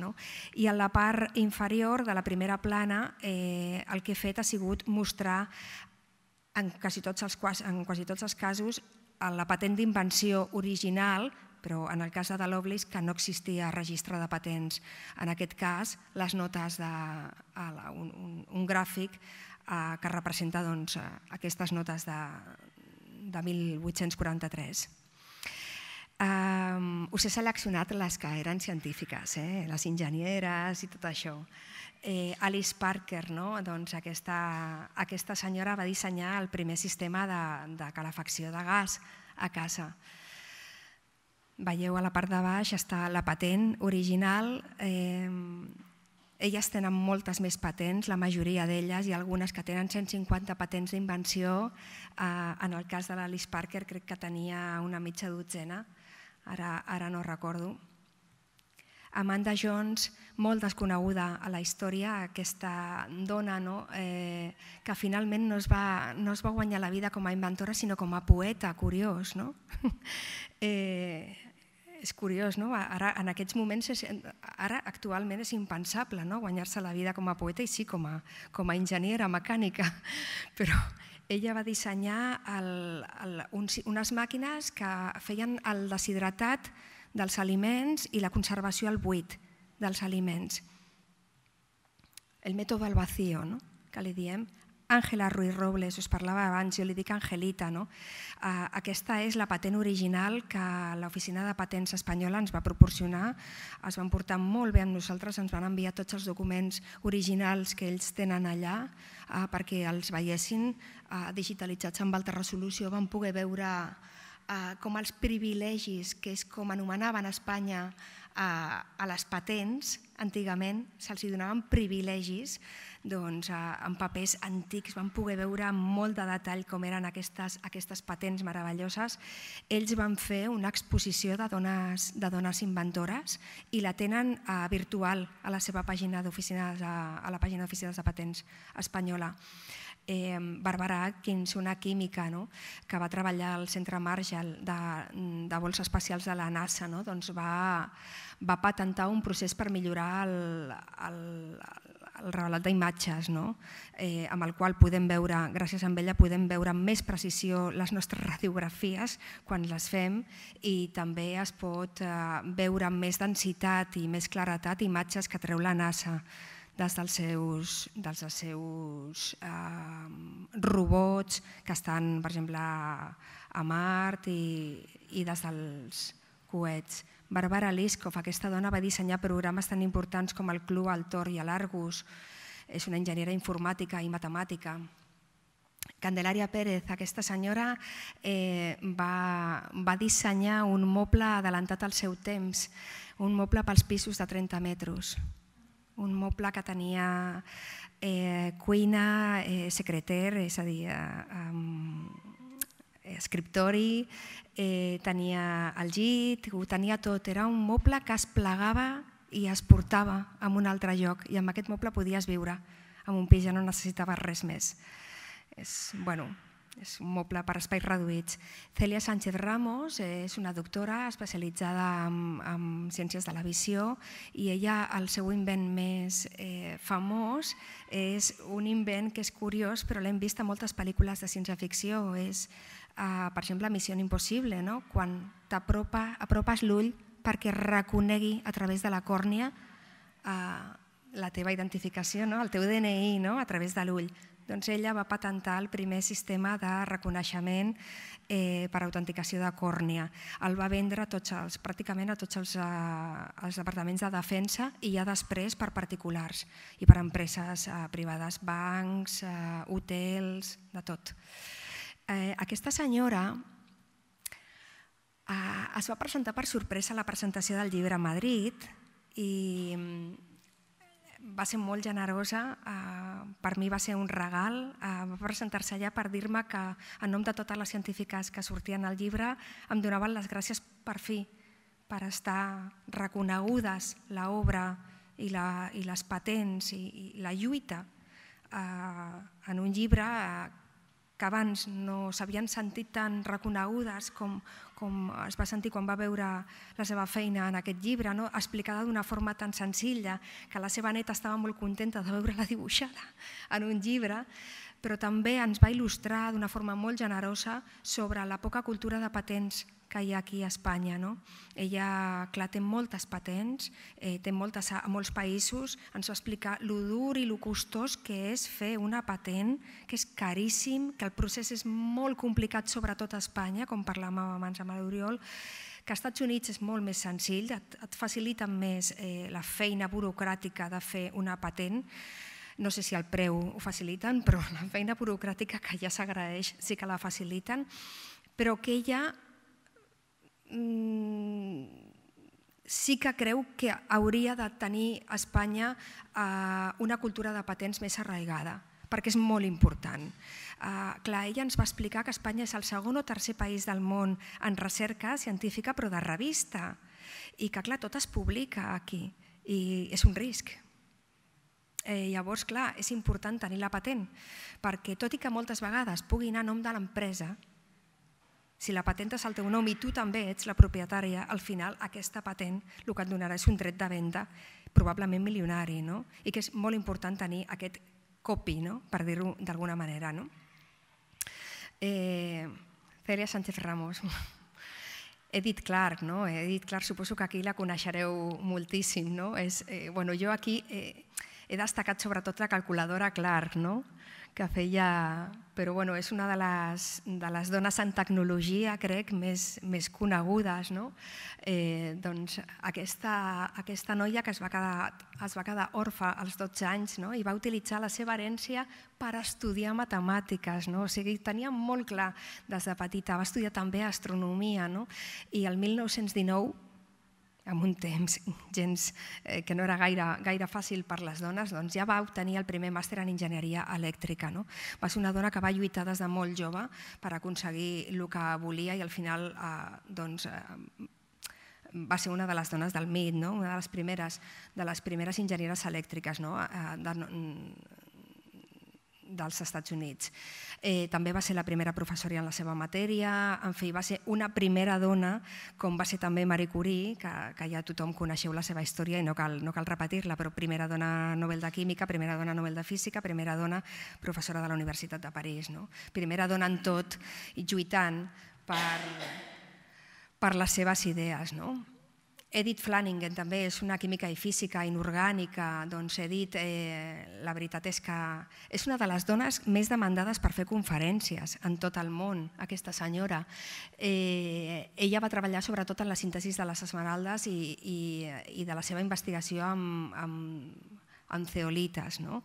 I en la part inferior de la primera plana el que he fet ha sigut mostrar en quasi tots els casos la patent d'invenció original, però en el cas d'Ada Lovelace que no existia registre de patents. En aquest cas, les notes d'un gràfic que representa aquestes notes de 1843. Us he seleccionat les que eren científiques, les enginyeres i tot això. Alice Parker, aquesta senyora va dissenyar el primer sistema de calefacció de gas a casa. Veieu a la part de baix està la patent original Elles tenen moltes més patents, la majoria d'elles, i algunes que tenen 150 patents d'invenció. En el cas de l'Alice Parker crec que tenia una mitja dotzena, ara no recordo. Amanda Jones, molt desconeguda a la història, aquesta dona que finalment no es va guanyar la vida com a inventora sinó com a poeta, curiós. És curiós, ara en aquests moments, ara actualment és impensable guanyar-se la vida com a poeta i sí, com a enginyera mecànica, però ella va dissenyar unes màquines que feien el deshidratat dels aliments i la conservació al buit dels aliments. El mètode al vacío, que li diem. Àngela Ruiz Robles, us parlava abans, jo li dic Angelita. Aquesta és la patent original que l'Oficina de Patents Espanyola ens va proporcionar. Es van portar molt bé amb nosaltres, ens van enviar tots els documents originals que ells tenen allà perquè els veiessin digitalitzats amb alta resolució. Vam poder veure com els privilegis, que és com anomenaven a Espanya a les patents, antigament se'ls donaven privilegis, doncs en papers antics van poder veure amb molt de detall com eren aquestes patents meravelloses. Ells van fer una exposició de dones inventores i la tenen virtual a la seva pàgina d'oficines, a la pàgina d'oficines de patents espanyola. Barbara Atkins, una química que va treballar al Centre Marshall de vols espacials de la NASA, doncs va patentar un procés per millorar el revelat d'imatges, amb el qual podem veure, gràcies a ella, podem veure amb més precisió les nostres radiografies quan les fem i també es pot veure amb més densitat i més claretat imatges que treu la NASA des dels seus robots que estan, per exemple, a Mart i des dels coets. Barbara Liskov, aquesta dona, va dissenyar programes tan importants com el Club, el Tor i l'Argus. És una enginyera informàtica i matemàtica. Candelaria Pérez, aquesta senyora va dissenyar un moble adelantat al seu temps, un moble pels pisos de 30 metres. Un moble que tenia cuina, secreter, és a dir, escriptori, tenia el llit, ho tenia tot. Era un moble que es plegava i es portava a un altre lloc i amb aquest moble podies viure en un pis, ja no necessitaves res més. És un moble per espais reduïts. Celia Sánchez Ramos és una doctora especialitzada en ciències de la visió i ella, el seu invent més famós és un invent que és curiós però l'hem vist a moltes pel·lícules de ciència-ficció. És, per exemple, Missió Impossible, quan t'apropes l'ull perquè reconegui a través de la còrnia la teva identificació, el teu DNI a través de l'ull. Doncs ella va patentar el primer sistema de reconeixement per autenticació de còrnia. El va vendre pràcticament a tots els departaments de defensa i ja després per particulars i per empreses privades, bancs, hotels, de tot. Aquesta senyora es va presentar per sorpresa a la presentació del llibre a Madrid i va ser molt generosa, per mi va ser un regal. Va presentar-se allà per dir-me que en nom de totes les científiques que sortien al llibre em donaven les gràcies per fi, per estar reconegudes l'obra i les patents i la lluita en un llibre que abans no s'havien sentit tan reconegudes com es va sentir quan va veure la seva feina en aquest llibre, explicada d'una forma tan senzilla que la seva neta estava molt contenta de veure-la dibuixada en un llibre, però també ens va il·lustrar d'una forma molt generosa sobre la poca cultura de patents que hi ha aquí a Espanya. Ella, clar, té moltes patents, té a molts països, ens va explicar lo dur i lo costós que és fer una patent, que és caríssim, que el procés és molt complicat, sobretot a Espanya, com parlàvem abans amb l'Oriol, que als Estats Units és molt més senzill, et facilita més la feina burocràtica de fer una patent. No sé si el preu ho faciliten, però la feina burocràtica, que ja s'agraeix, sí que la faciliten, però que ella sí que creu que hauria de tenir a Espanya una cultura de patents més arraigada, perquè és molt important. Clar, ella ens va explicar que Espanya és el segon o tercer país del món en recerca científica, però de revista, i que clar, tot es publica aquí, i és un risc. Llavors, clar, és important tenir la patent, perquè tot i que moltes vegades pugui anar a nom de l'empresa, si la patenta és el teu nom i tu també ets la propietària, al final aquesta patent el que et donarà és un dret de venda probablement milionari, no? I que és molt important tenir aquest copy, no? Per dir-ho d'alguna manera. No? Celia Sánchez Ramos. Edith Clark, no? Edith Clark, suposo que aquí la coneixereu moltíssim. No? Bueno, jo aquí he destacat sobretot la calculadora Clark, no? Que feia... Però bueno, és una de les dones en tecnologia, crec, més conegudes. No? Doncs aquesta noia que es va quedar orfa als 12 anys, no? I va utilitzar la seva herència per estudiar matemàtiques. No? O sigui, tenia molt clar des de petita. Va estudiar també astronomia. No? I el 1919, en un temps gens que no era gaire fàcil per les dones, doncs ja va obtenir el primer màster en enginyeria elèctrica. No? Va ser una dona que va lluitar des de molt jove per aconseguir el que volia i al final doncs, va ser una de les dones del MIT, no? Una de les primeres enginyeres elèctriques, no? Dels Estats Units. També va ser la primera professora en la seva matèria, en fi, va ser una primera dona, com va ser també Marie Curie, que ja tothom coneixeu la seva història i no cal repetir-la, però primera dona Nobel de Química, primera dona Nobel de Física, primera dona professora de la Universitat de París, no? Primera dona en tot i lluitant per les seves idees, no? Edith Flanagan també és una química i física inorgànica. Doncs Edith, la veritat és que és una de les dones més demandades per fer conferències en tot el món, aquesta senyora. Ella va treballar sobretot en la síntesi de les esmeraldes i de la seva investigació amb zeolites. No?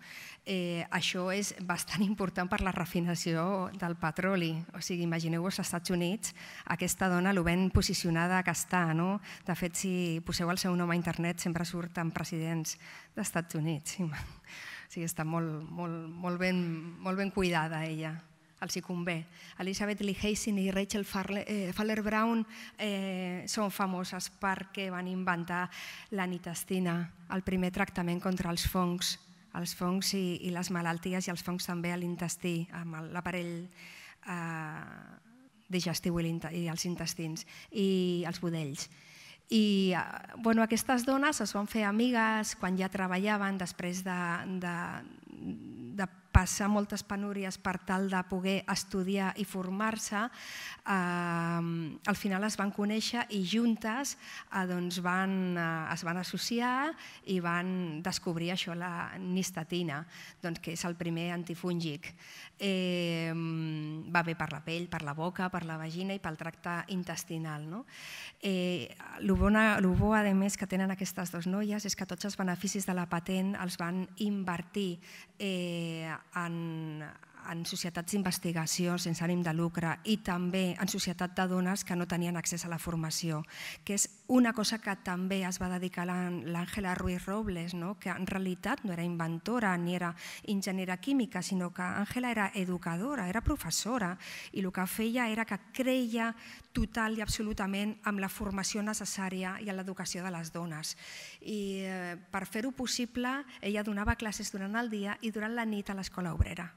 Això és bastant important per la refinació del petroli. O sigui, imagineu-vos als Estats Units, aquesta dona, lo ben posicionada que està. No? De fet, si poseu el seu nom a internet, sempre surten presidents dels Estats Units. O sigui, està molt ben cuidada ella, els hi convé. Elizabeth Lee Hazen i Rachel Faller Brown són famoses perquè van inventar l'anitestina, el primer tractament contra els fongs i les malalties, i els fongs també a l'intestí, amb l'aparell digestiu i els intestins i els budells. I bueno, aquestes dones es van fer amigues quan ja treballaven després de passar moltes penúries per tal de poder estudiar i formar-se. Al final es van conèixer i juntes doncs, es van associar i van descobrir això, la nistatina, doncs, que és el primer antifúngic. Va bé per la pell, per la boca, per la vagina i pel tracte intestinal. No? Lo bo, a més, que tenen aquestes dues noies és que tots els beneficis de la patent els van invertir en societats d'investigació sense ànim de lucre i també en societat de dones que no tenien accés a la formació, que és una cosa que també es va dedicar l'Àngela Ruiz Robles, no? Que en realitat no era inventora ni era enginyera química, sinó que Àngela era educadora, era professora, i el que feia era que creia total i absolutament en la formació necessària i en l'educació de les dones. I per fer-ho possible, ella donava classes durant el dia i durant la nit a l'escola obrera.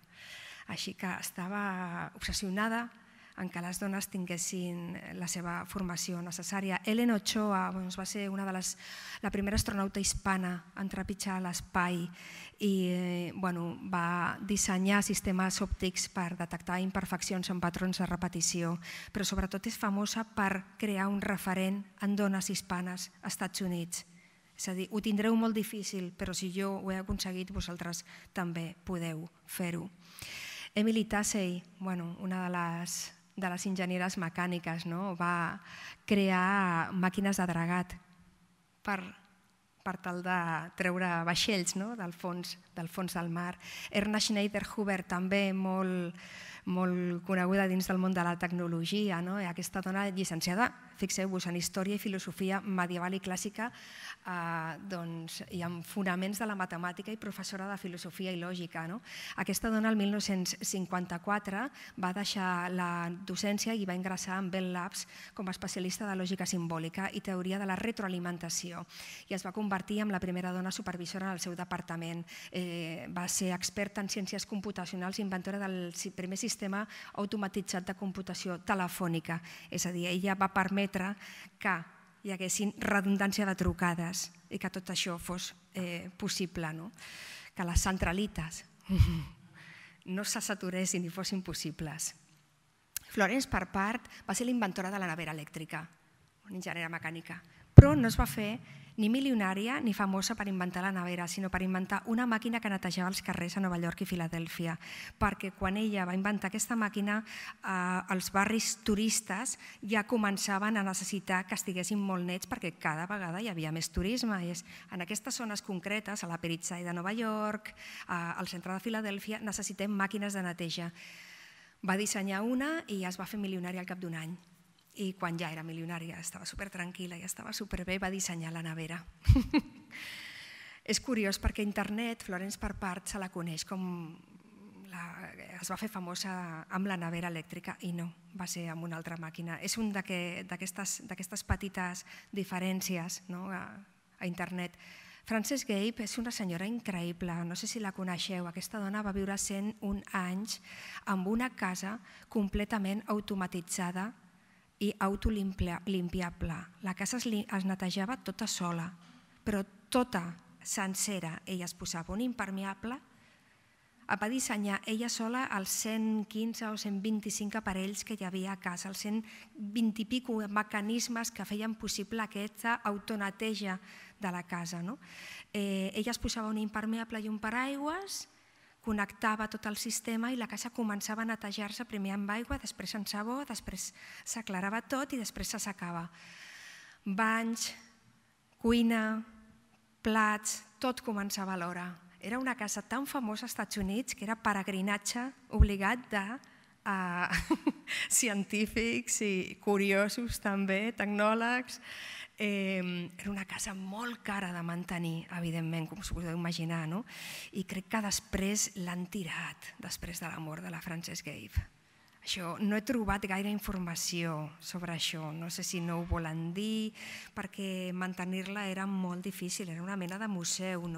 Així que estava obsessionada en que les dones tinguessin la seva formació necessària. Helen Ochoa doncs, va ser la primera astronauta hispana en trepitjar l'espai i bueno, va dissenyar sistemes òptics per detectar imperfeccions en patrons de repetició, però sobretot és famosa per crear un referent en dones hispanes als Estats Units. És a dir, ho tindreu molt difícil, però si jo ho he aconseguit, vosaltres també podeu fer-ho. Emily Tassey, bueno, una de les enginyeres mecàniques, no? Va crear màquines de dragat per tal de treure vaixells, no? Del fons del mar. Ernest Schneider-Huber, també molt, molt coneguda dins del món de la tecnologia. Aquesta dona llicenciada, fixeu-vos, en història i filosofia medieval i clàssica i amb fonaments de la matemàtica i professora de filosofia i lògica. Aquesta dona el 1954 va deixar la docència i va ingressar en Bell Labs com a especialista de lògica simbòlica i teoria de la retroalimentació i es va convertir en la primera dona supervisora en el seu departament. Va ser experta en ciències computacionals i inventora del primer sistema automatitzat de computació telefònica. És a dir, ella va permetre que hi haguessin redundància de trucades i que tot això fos possible, que les centralites no se saturessin i fossin possibles. Florence, per part, va ser l'inventora de la nevera elèctrica, una enginyera mecànica, però no es va fer ni milionària ni famosa per inventar la nevera, sinó per inventar una màquina que netejava els carrers a Nova York i Filadèlfia, perquè quan ella va inventar aquesta màquina els barris turistes ja començaven a necessitar que estiguessin molt nets perquè cada vegada hi havia més turisme. En aquestes zones concretes, a la Peritzai de Nova York, al centre de Filadèlfia, necessitem màquines de neteja. Va dissenyar una i es va fer milionària al cap d'un any. I quan ja era milionària, estava supertranquil·la i estava superbé, va dissenyar la nevera. És curiós perquè a internet Florence Parpart se la coneix com es va fer famosa amb la nevera elèctrica i no, va ser amb una altra màquina. És una d'aquestes petites diferències a internet. Frances Gabe és una senyora increïble, no sé si la coneixeu. Aquesta dona va viure 101 anys amb una casa completament automatitzada i autolimpiable. La casa es netejava tota sola, però tota sencera. Ella es posava un impermeable, va dissenyar ella sola els 115 o 125 aparells que hi havia a casa, els 120 i pico mecanismes que feien possible aquesta autoneteja de la casa. Ella es posava un impermeable i un paraigües, connectava tot el sistema i la casa començava a netejar-se primer amb aigua, després amb sabó, després s'aclarava tot i després s'assecava. Banys, cuina, plats, tot començava a l'hora. Era una casa tan famosa als Estats Units que era peregrinatge obligat de científics i curiosos també, tecnòlegs. Era una casa molt cara de mantenir, evidentment, com us podeu imaginar, i crec que després l'han tirat, després de la mort de la Frances Gabe. No he trobat gaire informació sobre això, no sé si no ho volen dir, perquè mantenir-la era molt difícil, era una mena de museu,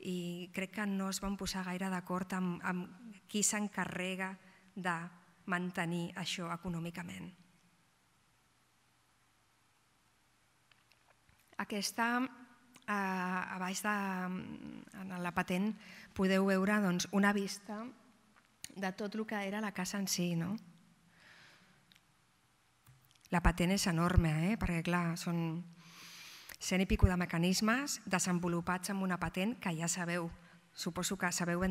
i crec que no es van posar gaire d'acord amb qui s'encarrega de mantenir això econòmicament. Aquesta, a baix de la patent, podeu veure una vista de tot el que era la casa en si. La patent és enorme, perquè clar, són 100 i pico de mecanismes desenvolupats amb una patent que ja sabeu. Suposo que sabeu de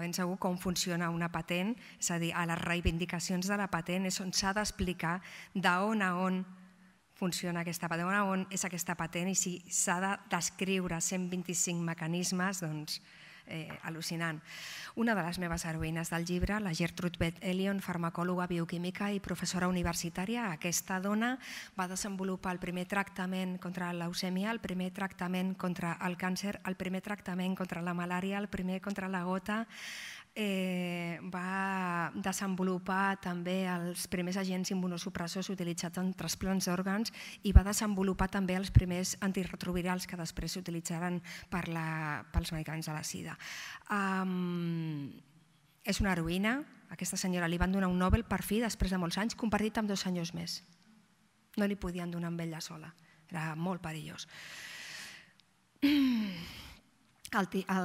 ben segur com funciona una patent, és a dir, a les reivindicacions de la patent és on s'ha d'explicar d'on a on funciona aquesta patent, on és aquesta patent i si s'ha de descriure 125 mecanismes, doncs al·lucinant. Una de les meves heroïnes del llibre, la Gertrude Beth Elion, farmacòloga bioquímica i professora universitària, aquesta dona va desenvolupar el primer tractament contra la leucèmia, el primer tractament contra el càncer, el primer tractament contra la malària, el primer contra la gota. Va desenvolupar també els primers agents immunosupressors utilitzats en trasplants d'òrgans i va desenvolupar també els primers antirretrovirals que després s'utilitzaran pels medicaments de la sida. És una heroïna. Aquesta senyora li van donar un Nobel per fi després de molts anys, compartit amb 2 senyors més. No li podien donar amb ella sola. Era molt perillós. El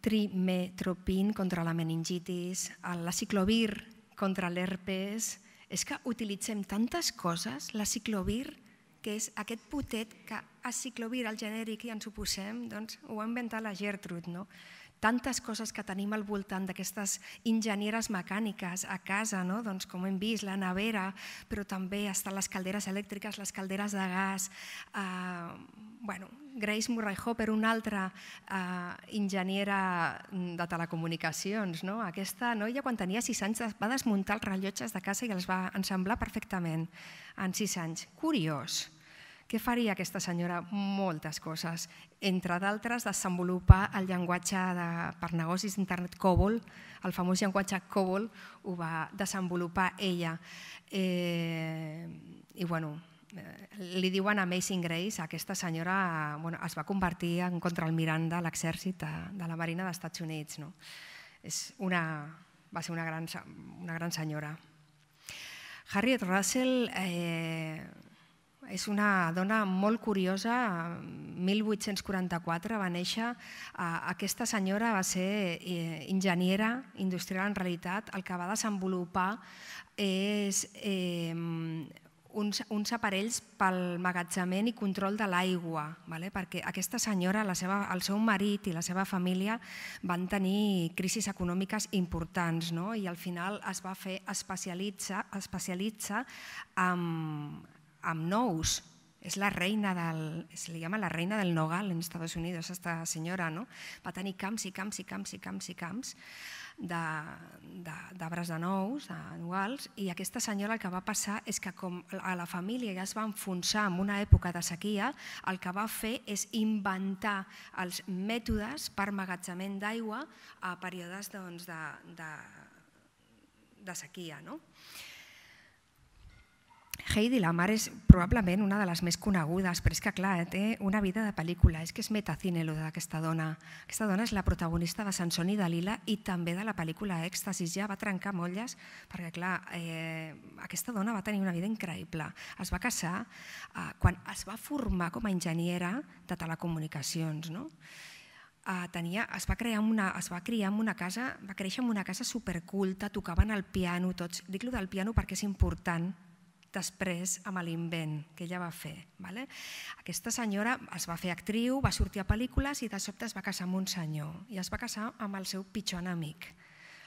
trimetropin contra la meningitis, la ciclovir contra l'herpes. És que utilitzem tantes coses, la ciclovir, que és aquest potet que a ciclovir, el genèric, i ens ho posem, doncs ho ha inventat la Gertrude. tantes coses que tenim al voltant d'aquestes enginyeres mecàniques a casa, no? Doncs com hem vist, la nevera, però també estan les calderes elèctriques, les calderes de gas. Bueno, Grace Murray-Hopper, una altra enginyera de telecomunicacions. No? Aquesta noia, quan tenia 6 anys, va desmuntar els rellotges de casa i els va ensamblar perfectament en 6 anys. Curiós. Què faria aquesta senyora? Moltes coses. Entre d'altres, desenvolupar el llenguatge per negocis d'internet COBOL, el famós llenguatge COBOL ho va desenvolupar ella. I bueno, li diuen Amazing Grace, aquesta senyora es va convertir en contraalmirant de l'exèrcit de la Marina dels Estats Units. Va ser una gran senyora. Harriet Russell és una dona molt curiosa. 1844 va néixer. Aquesta senyora va ser enginyera industrial, en realitat. El que va desenvolupar és uns aparells pel magatzament i control de l'aigua, perquè aquesta senyora, el seu marit i la seva família van tenir crisis econòmiques importants i al final es va fer especialitzar amb nous. És la reina del... Se li llama la reina del nogal en Estats Units, aquesta senyora, no? Va tenir camps i camps i camps i camps i camps d'arbres de nous, d'anuals, i aquesta senyora el que va passar és que com a la família ja es va enfonsar en una època de sequia, el que va fer és inventar els mètodes per amagatzament d'aigua a períodes de sequia, no? Heidi Lamar és probablement una de les més conegudes, però és que, clar, té una vida de pel·lícula. És que és metacine, allò d'aquesta dona. Aquesta dona és la protagonista de Sansón i Dalila i també de la pel·lícula Èxtasis. Ja va trencar molles perquè, clar, aquesta dona va tenir una vida increïble. Es va casar quan es va formar com a enginyera de telecomunicacions, no? Va créixer en una casa superculta, tocaven el piano tots. Dic allò del piano perquè és important. Després amb l'invent que ella va fer. Aquesta senyora es va fer actriu, va sortir a pel·lícules i de sobte es va casar amb un senyor i es va casar amb el seu pitjor enemic.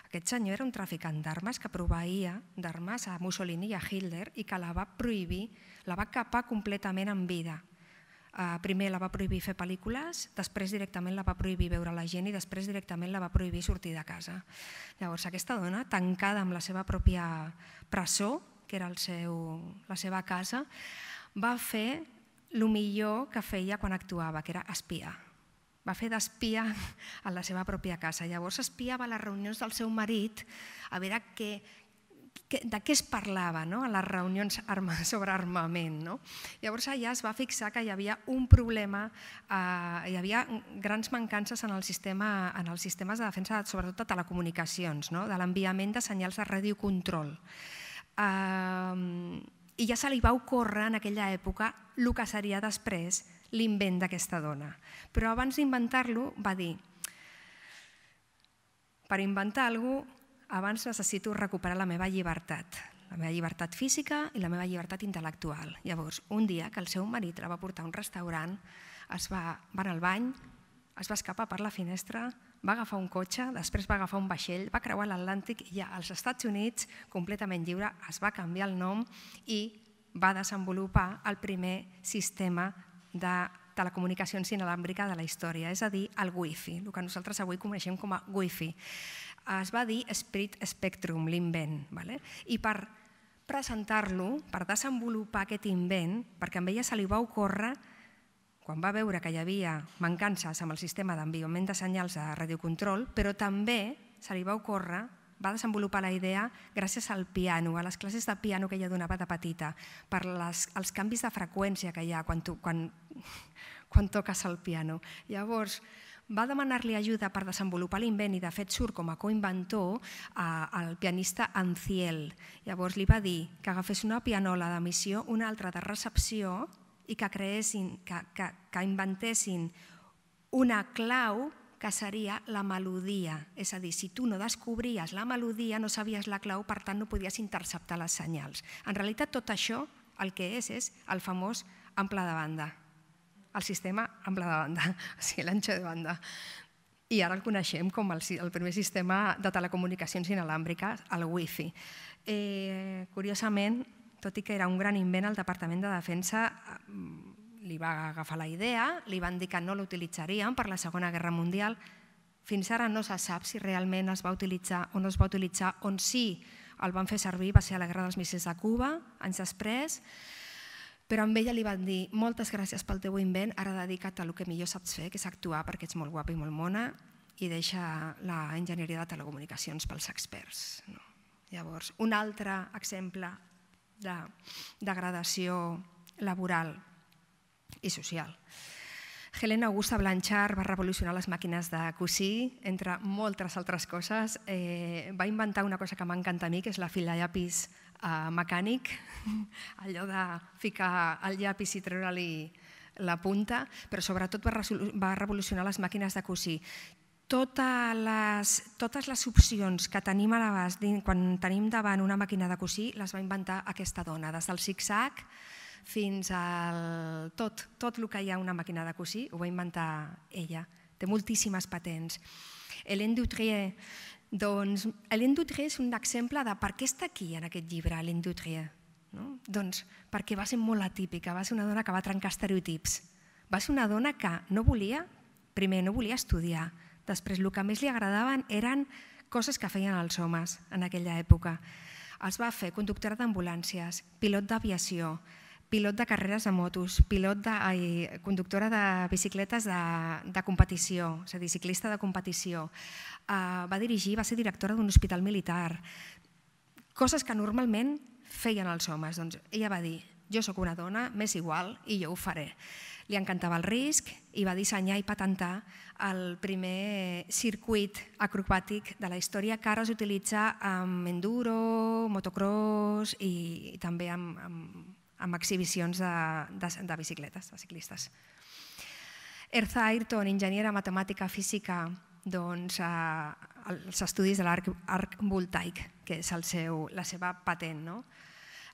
Aquest senyor era un traficant d'armes que proveïa d'armes a Mussolini i a Hitler i que la va prohibir, la va capar completament en vida. Primer la va prohibir fer pel·lícules, després directament la va prohibir veure la gent i després directament la va prohibir sortir de casa. Llavors aquesta dona, tancada amb la seva pròpia presó, que era la seva casa, va fer el millor que feia quan actuava, que era espiar. Va fer d'espia a la seva pròpia casa. Llavors espiava a les reunions del seu marit a veure de què es parlava a les reunions sobre armament. Llavors allà es va fixar que hi havia un problema, hi havia grans mancances en els sistemes de defensa, sobretot de telecomunicacions, de l'enviament de senyals de radiocontrol. I ja se li va ocórrer en aquella època el que seria després l'invent d'aquesta dona. Però abans d'inventar-lo va dir: per inventar alguna cosa abans necessito recuperar la meva llibertat física i la meva llibertat intel·lectual. Llavors, un dia que el seu marit la va portar a un restaurant, va anar al bany, es va escapar per la finestra, va agafar un cotxe, després va agafar un vaixell, va creuar l'Atlàntic i ja als Estats Units, completament lliure, es va canviar el nom i va desenvolupar el primer sistema de telecomunicacions inalàmbrica de la història, és a dir, el wifi, el que nosaltres avui coneixem com a wifi. Es va dir Spirit Spectrum, l'invent, i per presentar-lo, per desenvolupar aquest invent, perquè a ella se li va ocórrer quan va veure que hi havia mancances amb el sistema d'enviament de senyals de radiocontrol, però també se li va ocórrer, va desenvolupar la idea gràcies al piano, a les classes de piano que ella donava de petita, per els canvis de freqüència que hi ha quan toques el piano. Llavors, va demanar-li ajuda per desenvolupar l'invent i de fet surt com a coinventor el pianista Anciel. Llavors li va dir que agafés una pianola d'emissió, una altra de recepció, i que inventessin una clau que seria la melodia. És a dir, si tu no descobries la melodia, no sabies la clau, per tant no podies interceptar les senyals. En realitat tot això el que és el famós ample de banda, el sistema ample de banda, o sigui, l'ancho de banda. i ara el coneixem com el primer sistema de telecomunicacions inalàmbriques, el Wi-Fi. Curiosament, tot i que era un gran invent, el Departament de Defensa li va agafar la idea, li van dir que no l'utilitzarien per la Segona Guerra Mundial. Fins ara no se sap si realment es va utilitzar o no es va utilitzar, on sí el van fer servir va ser a la Guerra dels Míssils de Cuba, anys després, però amb ella li van dir moltes gràcies pel teu invent, ara dedica't al que millor saps fer, que és actuar perquè ets molt guapa i molt mona, i deixa la enginyeria de telecomunicacions pels experts. Llavors, un altre exemple de degradació laboral i social. Helena Augusta Blanchard va revolucionar les màquines de cosir, entre moltes altres coses. Va inventar una cosa que m'encanta a mi, que és la filallapis mecànic, allò de ficar el llapis i treure-li la punta, però sobretot va revolucionar les màquines de cosir. Totes les opcions que tenim a l'abast quan tenim davant una màquina de cosir les va inventar aquesta dona, des del zig-zag fins al tot el que hi ha una màquina de cosir, ho va inventar ella. Té moltíssimes patents. Hélène Dutrieu, doncs, Hélène Dutrieu és un exemple de per què està aquí en aquest llibre, Hélène Dutrieu. Doncs perquè va ser molt atípica, va ser una dona que va trencar estereotips. Va ser una dona que no volia, primer, no volia estudiar, després el que més li agradaven eren coses que feien els homes en aquella època. Es va fer conductora d'ambulàncies, pilot d'aviació, pilot de carreres de motos, conductora de bicicletes de competició, és a dir, ciclista de competició. Va ser directora d'un hospital militar. Coses que normalment feien els homes. Doncs ella va dir, jo sóc una dona, m'és igual i jo ho faré. Li encantava el risc i va dissenyar i patentar el primer circuit acrobàtic de la història que ara s'utilitza amb enduro, motocross i també amb exhibicions de bicicletes, de ciclistes. Hertha Ayrton, enginyera matemàtica física, doncs els estudis de l'arc voltaic, que és la seva patent, no?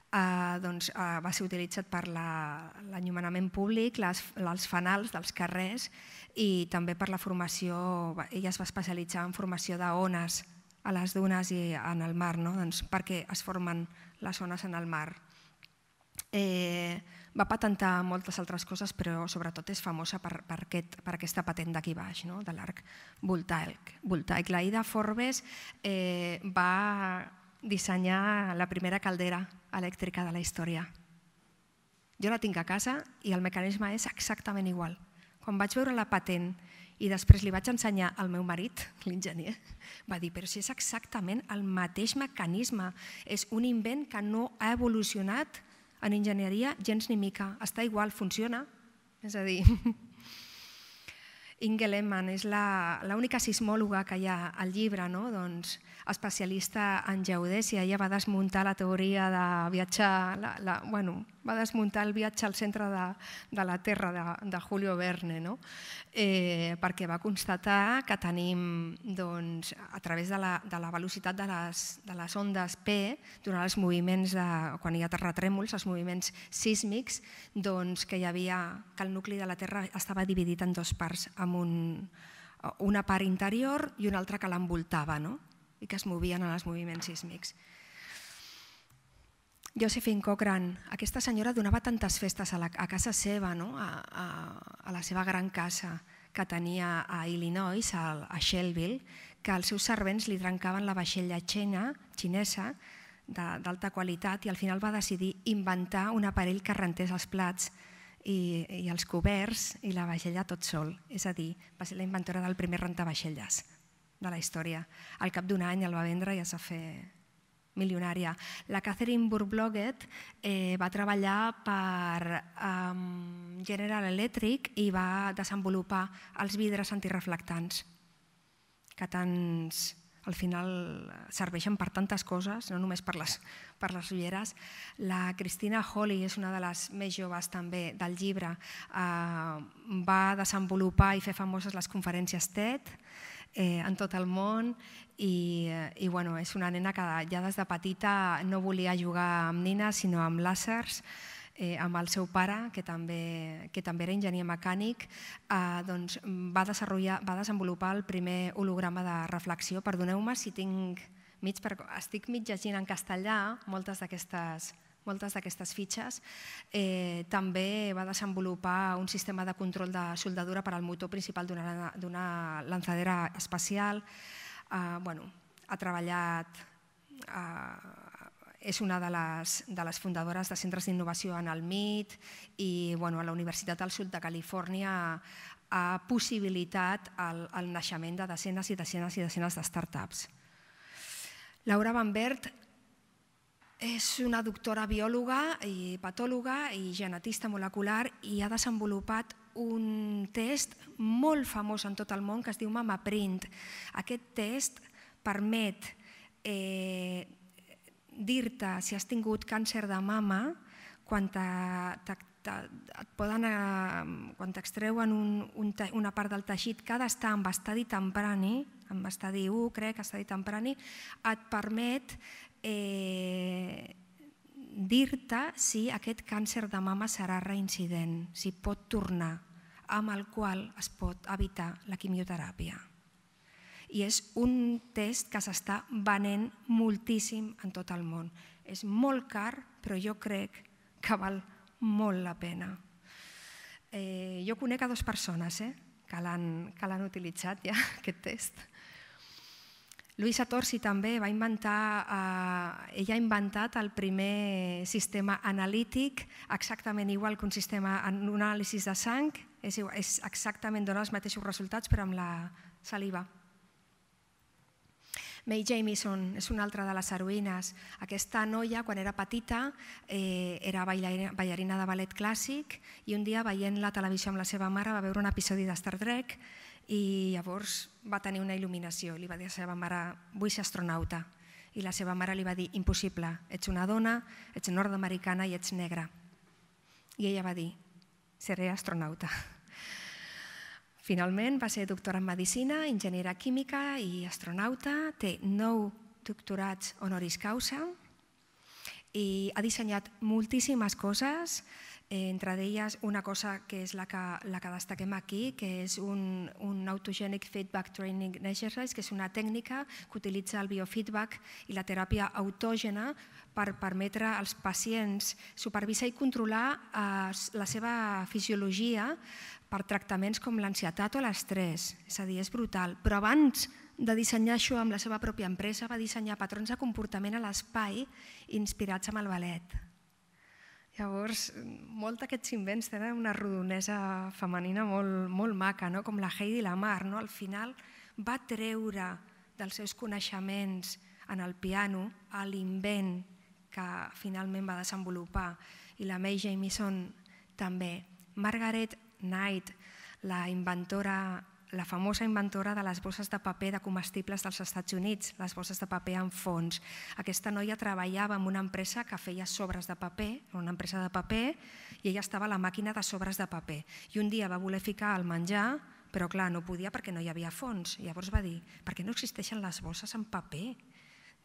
Doncs va ser utilitzat per l'enllumenament públic, els fanals dels carrers i també per la formació, ella es va especialitzar en formació d'ones a les dunes i en el mar, no? Doncs perquè es formen les ones en el mar. Va patentar moltes altres coses, però sobretot és famosa per aquesta patent d'aquí baix, de l'arc voltaic. La Ida Forbes va dissenyar la primera caldera elèctrica de la història. Jo la tinc a casa i el mecanisme és exactament igual. Quan vaig veure la patent i després li vaig ensenyar al meu marit, l'enginyer, va dir, però si és exactament el mateix mecanisme, és un invent que no ha evolucionat en enginyeria gens ni mica, està igual, funciona. És a dir, Inge Lehmann és l'única sismòloga que hi ha al llibre, especialista en geodèsia. Ella va desmuntar la teoria de viatjar, va desmuntar el viatge al centre de la Terra de Julio Verne, perquè va constatar que tenim, a través de la velocitat de les ondes P, durant els moviments, quan hi ha terratrèmols, els moviments sísmics, que el nucli de la Terra estava dividit en dues parts, amb una part interior i una altra que l'envoltava, i que es movien en els moviments sísmics. Josephine Cochrane, aquesta senyora donava tantes festes a casa seva, a la seva gran casa que tenia a Illinois, a Shelbyville, que els seus servents li trencaven la vaixella xinesa d'alta qualitat i al final va decidir inventar un aparell que rentés els plats i els coberts i la vaixella tot sol. És a dir, va ser la inventora del primer rentavaixelles de la història. Al cap d'un any el va vendre i es va fer milionària. La Catherine Bourg-Bloguet va treballar per General Electric i va desenvolupar els vidres antireflectants, que al final serveixen per tantes coses, no només per les ulleres. La Christina Holly és una de les més joves també del llibre. Va desenvolupar i fer famoses les conferències TED en tot el món i és una nena que ja des de petita no volia jugar amb nines sinó amb làsers amb el seu pare, que també era enginyer mecànic, va desenvolupar el primer holograma de reflexió. Perdoneu-me si estic mig llegint en castellà moltes d'aquestes fitxes. També va desenvolupar un sistema de control de soldadura per al motor principal d'una lanzadera espacial. Ha treballat... És una de les fundadores de centres d'innovació en el MIT i a la Universitat del Sud de Califòrnia ha possibilitat el naixement de desenes i desenes i desenes de start-ups. Laura Vanvert és una doctora biòloga i patòloga i genetista molecular i ha desenvolupat un test molt famós en tot el món que es diu MamaPrint. Aquest test permet dir-te si has tingut càncer de mama quan t'extreuen una part del teixit que ha d'estar en estadi temprani, en estadi 1, crec, estadi temprani, et permet dir-te si aquest càncer de mama serà reincident, si pot tornar, amb el qual es pot evitar la quimioteràpia. I és un test que s'està venent moltíssim en tot el món. És molt car, però jo crec que val molt la pena. Jo conec a dues persones que l'han utilitzat ja, aquest test. Luisa Torsi també va inventar, ella ha inventat el primer sistema analític, exactament igual que un sistema en un anàlisi de sang, és exactament donar els mateixos resultats però amb la saliva. Mae Jamieson és una altra de les heroïnes. Aquesta noia, quan era petita, era ballarina de ballet clàssic i un dia, veient la televisió amb la seva mare, va veure un episodi de Star Trek i llavors va tenir una il·luminació. Li va dir a la seva mare, vull ser astronauta. I la seva mare li va dir, impossible, ets una dona, ets nord-americana i ets negra. I ella va dir, seré astronauta. Finalment va ser doctora en medicina, enginyera química i astronauta. Té 9 doctorats honoris causa i ha dissenyat moltíssimes coses, entre elles una cosa que és la que destaquem aquí, que és un Autogenic Feedback Training Exercise, que és una tècnica que utilitza el biofeedback i la teràpia autògena per permetre als pacients supervisar i controlar la seva fisiologia per tractaments com l'ansietat o l'estrès. És a dir, és brutal. Però abans de dissenyar això amb la seva pròpia empresa, va dissenyar patrons de comportament a l'espai inspirats en el ballet. Llavors, molts d'aquests invents tenen una rodonesa femenina molt maca, com la Heidi Lamar. Al final va treure dels seus coneixements en el piano l'invent que finalment va desenvolupar. I la Mae Jamieson també. Margaret Knight, la famosa inventora de les bosses de paper de comestibles dels Estats Units, les bosses de paper en fons. Aquesta noia treballava en una empresa que feia sobres de paper, una empresa de paper, i ella estava a la màquina de sobres de paper. I un dia va voler ficar el menjar, però clar, no podia perquè no hi havia fons. Llavors va dir, per què no existeixen les bosses en paper?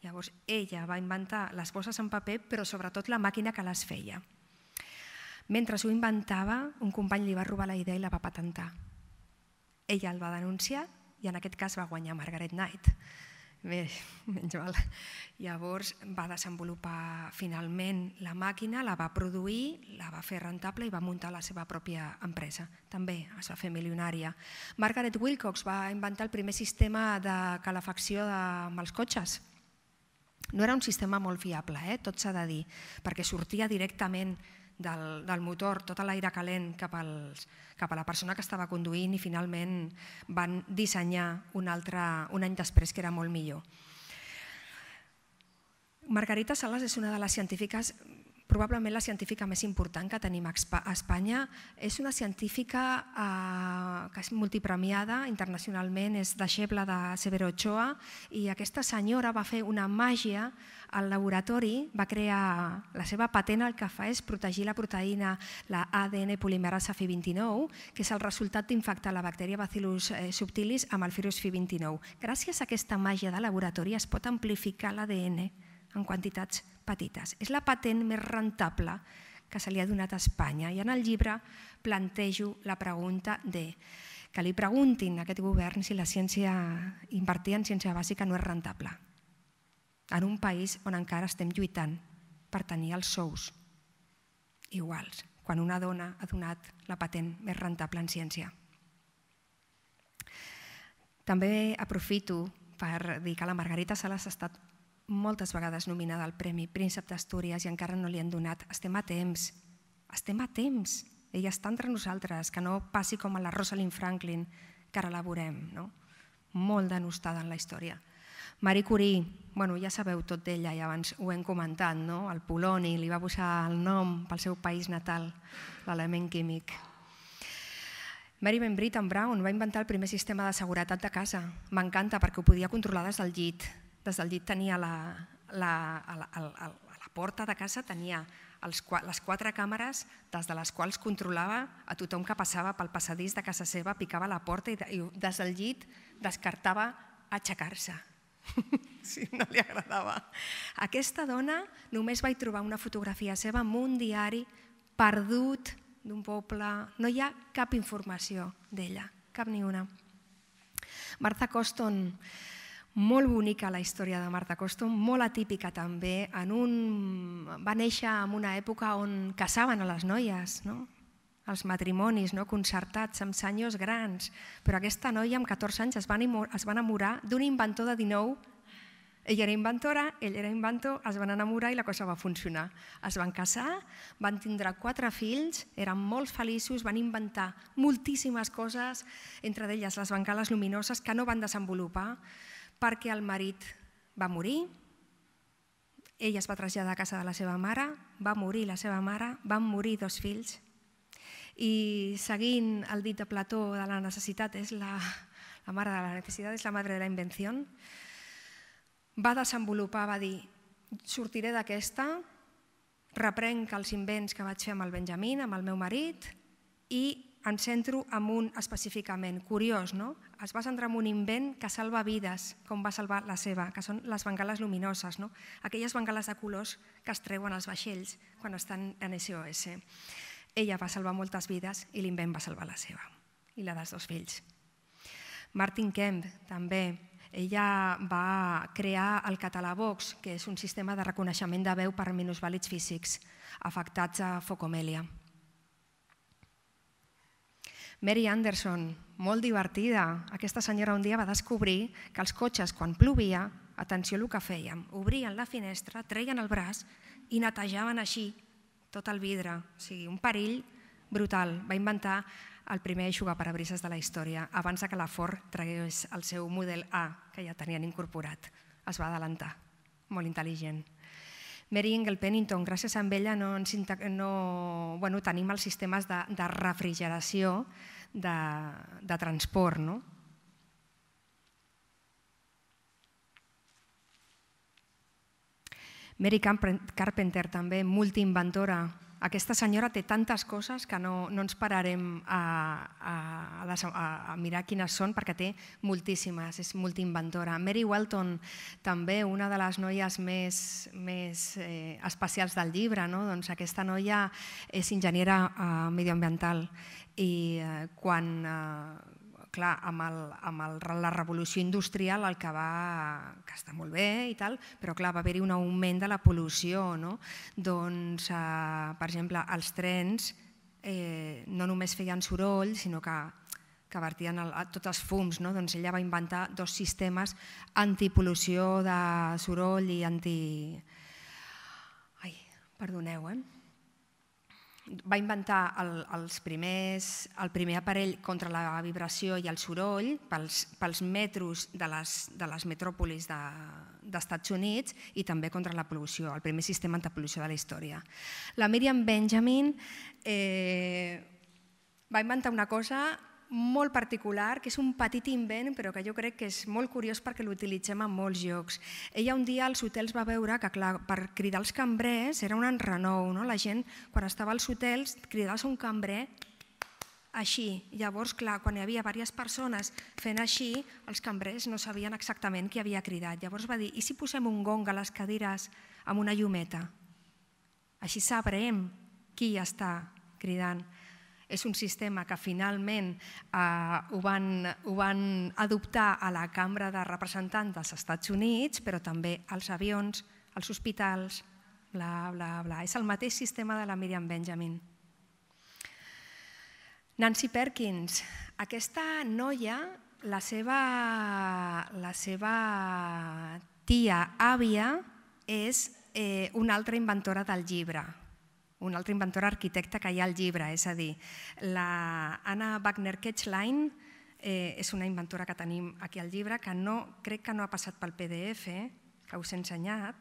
Llavors ella va inventar les bosses en paper, però sobretot la màquina que les feia. Mentre ho inventava, un company li va robar la idea i la va patentar. Ella el va denunciar i en aquest cas va guanyar Margaret Knight. Bé, menys mal. Llavors va desenvolupar finalment la màquina, la va produir, la va fer rentable i va muntar la seva pròpia empresa. També es va fer milionària. Margaret Wilcox va inventar el primer sistema de calefacció amb els cotxes. No era un sistema molt fiable, tot s'ha de dir, perquè sortia directament del motor, tot l'aire calent cap a la persona que estava conduint i finalment van dissenyar un altre un any després que era molt millor. Margarita Salas és una de les científiques, probablement la científica més important que tenim a Espanya. És una científica que és multipremiada internacionalment, és deixeble de Severo Ochoa i aquesta senyora va fer una màgia al laboratori, va crear la seva patent, el que fa és protegir la proteïna, la ADN polimerasa Fi29, que és el resultat d'infectar la bacteria Bacillus subtilis amb el virus Fi29. Gràcies a aquesta màgia de laboratori es pot amplificar l'ADN en quantitats petites. És la patent més rentable que se li ha donat a Espanya. I en el llibre plantejo la pregunta de que li preguntin a aquest govern si la ciència, invertir en ciència bàsica no és rentable, en un país on encara estem lluitant per tenir els sous iguals, quan una dona ha donat la patent més rentable en ciència. També aprofito per dir que la Margarita Sales ha estat moltes vegades nominada al Premi Príncep d'Astúries i encara no li han donat. Estem a temps, estem a temps. Ella està entre nosaltres, que no passi com a la Rosalind Franklin, que ara la veurem, no? Molt denostada en la història. Marie Curie, bueno, ja sabeu tot d'ella, ja abans ho hem comentat, no? El poloni, li va posar el nom pel seu país natal, l'element químic. Mary Benbrittan Brown va inventar el primer sistema de seguretat de casa. M'encanta perquè ho podia controlar des del llit. Des del llit tenia a la porta de casa tenia les 4 càmeres des de les quals controlava a tothom que passava pel passadís de casa seva, picava la porta i des del llit descartava aixecar-se, si no li agradava. Aquesta dona només vaig trobar una fotografia seva en un diari perdut d'un poble. No hi ha cap informació d'ella, cap ni una. Martha Coston, molt bonica la història de Martha Coston, molt atípica també. Va néixer en una època on casaven a les noies, no? Els matrimonis no concertats amb senyors grans, però aquesta noia amb 14 anys es va enamorar d'un inventor de 19. Ella era inventora, ell era inventor, es van enamorar i la cosa va funcionar. Es van casar, van tindre 4 fills, eren molt feliços, van inventar moltíssimes coses, entre d'elles les bengales luminoses que no van desenvolupar, perquè el marit va morir, ella es va traslladar a casa de la seva mare, va morir la seva mare, van morir 2 fills. I seguint el dit de Plató de la necessitat és la mare de la necessitat, és la madre de la invenció, va desenvolupar, va dir, sortiré d'aquesta, reprenc els invents que vaig fer amb el Benjamín, amb el meu marit, i em centro en un específicament, curiós, no? Es va centrar en un invent que salva vides, com va salvar la seva, que són les bengales luminoses, no? Aquelles bengales de colors que es treuen als vaixells quan estan en SOS. Ella va salvar moltes vides i l'invent va salvar la seva i la dels 2 fills. Martin Kemp, també. Ella va crear el Catalavox, que és un sistema de reconeixement de veu per minusvàlids físics afectats a focomèlia. Mary Anderson, molt divertida. Aquesta senyora un dia va descobrir que els cotxes, quan plovia, atenció al que fèiem, obrien la finestra, treien el braç i netejaven així tot el vidre. O sigui, un perill brutal. Va inventar el primer eixugaparabrises de la història, abans que la Ford tragués el seu model A, que ja tenien incorporat. Es va adelantar. Molt intel·ligent. Mary Engel Pennington, gràcies a ella tenim els sistemes de refrigeració de transport. Mary Carpenter també, multiinventora. Aquesta senyora té tantes coses que no ens pararem a mirar quines són perquè té moltíssimes, és multiinventora. Mary Walton, també una de les noies més especials del llibre. Aquesta noia és enginyera medioambiental i quan, clar, amb la revolució industrial, el que va, que està molt bé i tal, però clar, va haver-hi un augment de la pol·lució, no? Doncs, per exemple, els trens no només feien soroll, sinó que vertien tots els fums, no? Doncs ella va inventar 2 sistemes antipol·lució de soroll i anti... Ai, perdoneu, Va inventar el primer aparell contra la vibració i el soroll pels metros de les metròpolis d'Estats Units i també contra la pol·lució, el primer sistema antipol·lució de la història. La Miriam Benjamin va inventar una cosa molt particular, que és un petit invent, però que jo crec que és molt curiós perquè l'utilitzem en molts llocs. Ella un dia als hotels va veure que, clar, per cridar els cambrers era un enrenou, no? La gent, quan estava als hotels, cridava un cambrer així. Llavors, clar, quan hi havia diverses persones fent així, els cambrers no sabien exactament qui havia cridat. Llavors va dir, i si posem un gong a les cadires amb una llumeta? Així sabrem qui hi està cridant. És un sistema que finalment ho van adoptar a la Cambra de Representants dels Estats Units, però també als avions, als hospitals, bla, bla, bla. És el mateix sistema de la Miriam Benjamin. Nancy Perkins, aquesta noia, la seva tia àvia és una altra inventora del llibre, una altra inventora arquitecta que hi ha al llibre, és a dir, la Anna Wagner-Ketchlein és una inventora que tenim aquí al llibre, que crec que no ha passat pel PDF, que us he ensenyat.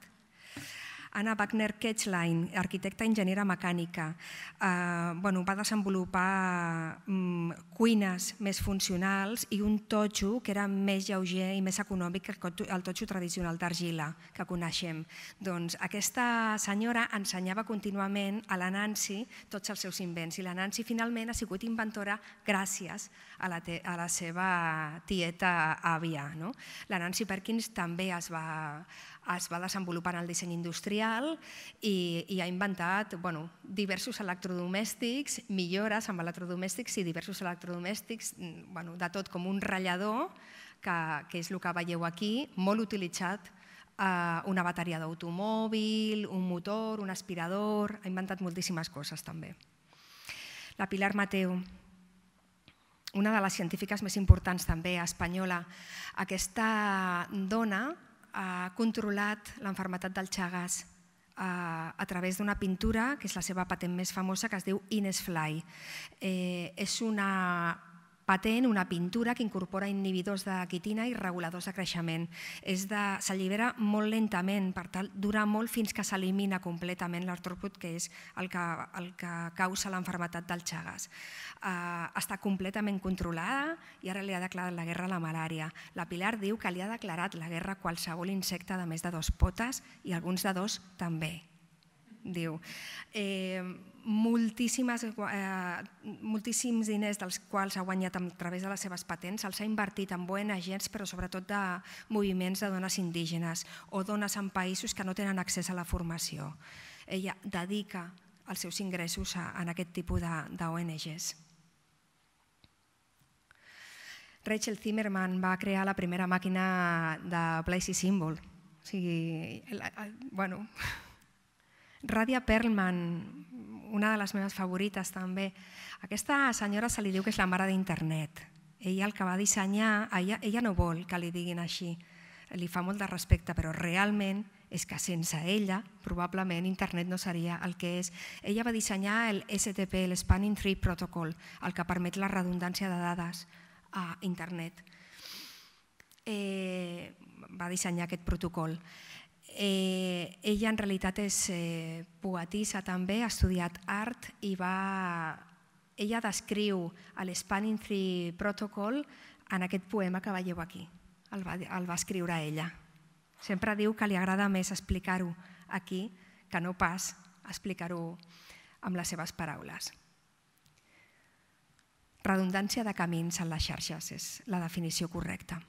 Anna Wagner-Ketchlein, arquitecta enginyera mecànica, va desenvolupar cuines més funcionals i un totxo que era més lleuger i més econòmic que el totxo tradicional d'argila que coneixem. Doncs aquesta senyora ensenyava contínuament a la Nancy tots els seus invents i la Nancy finalment ha sigut inventora gràcies a la seva tieta àvia. La Nancy Perkins també es va desenvolupar en el disseny industrial i ha inventat diversos electrodomèstics, millores amb electrodomèstics i diversos electrodomèstics, de tot com un ratllador, que és el que veieu aquí, molt utilitzat, una bateria d'automòbil, un motor, un aspirador, ha inventat moltíssimes coses també. La Pilar Mateu, una de les científiques més importants també, espanyola, aquesta dona ha controlat l'enfermetat del Chagas a través d'una pintura, que és la seva patent més famosa, que es diu Ines Fly. És una patent, una pintura que incorpora inhibidors de quitina i reguladors de creixement. S'allibera molt lentament, per tant, dura molt fins que s'elimina completament l'artròpode, que és el que causa l'enfermetat del Chagas. Està completament controlada i ara li ha declarat la guerra a la malària. La Pilar diu que li ha declarat la guerra a qualsevol insecte de més de 2 potes i alguns de 2 també, diu. Moltíssims diners dels quals ha guanyat a través de les seves patents els ha invertit en ONGs, però sobretot de moviments de dones indígenes o dones en països que no tenen accés a la formació. Ella dedica els seus ingressos a aquest tipus d'ONGs. Rachel Zimmerman va crear la primera màquina de Placi Símbol. O sigui, Radia Perlman, una de les meves favorites també. Aquesta senyora se li diu que és la mare d'internet. Ella el que va dissenyar, ella no vol que li diguin així, li fa molt de respecte, però realment és que sense ella probablement internet no seria el que és. Ella va dissenyar el STP, el Spanning Tree Protocol, el que permet la redundància de dades a internet. Va dissenyar aquest protocol. Ella en realitat és poetisa també, ha estudiat art i ella descriu l'Spanning Tree Protocol en aquest poema que veieu aquí. El va escriure ella. Sempre diu que li agrada més explicar-ho aquí que no pas explicar-ho amb les seves paraules. Redundància de camins en les xarxes és la definició correcta.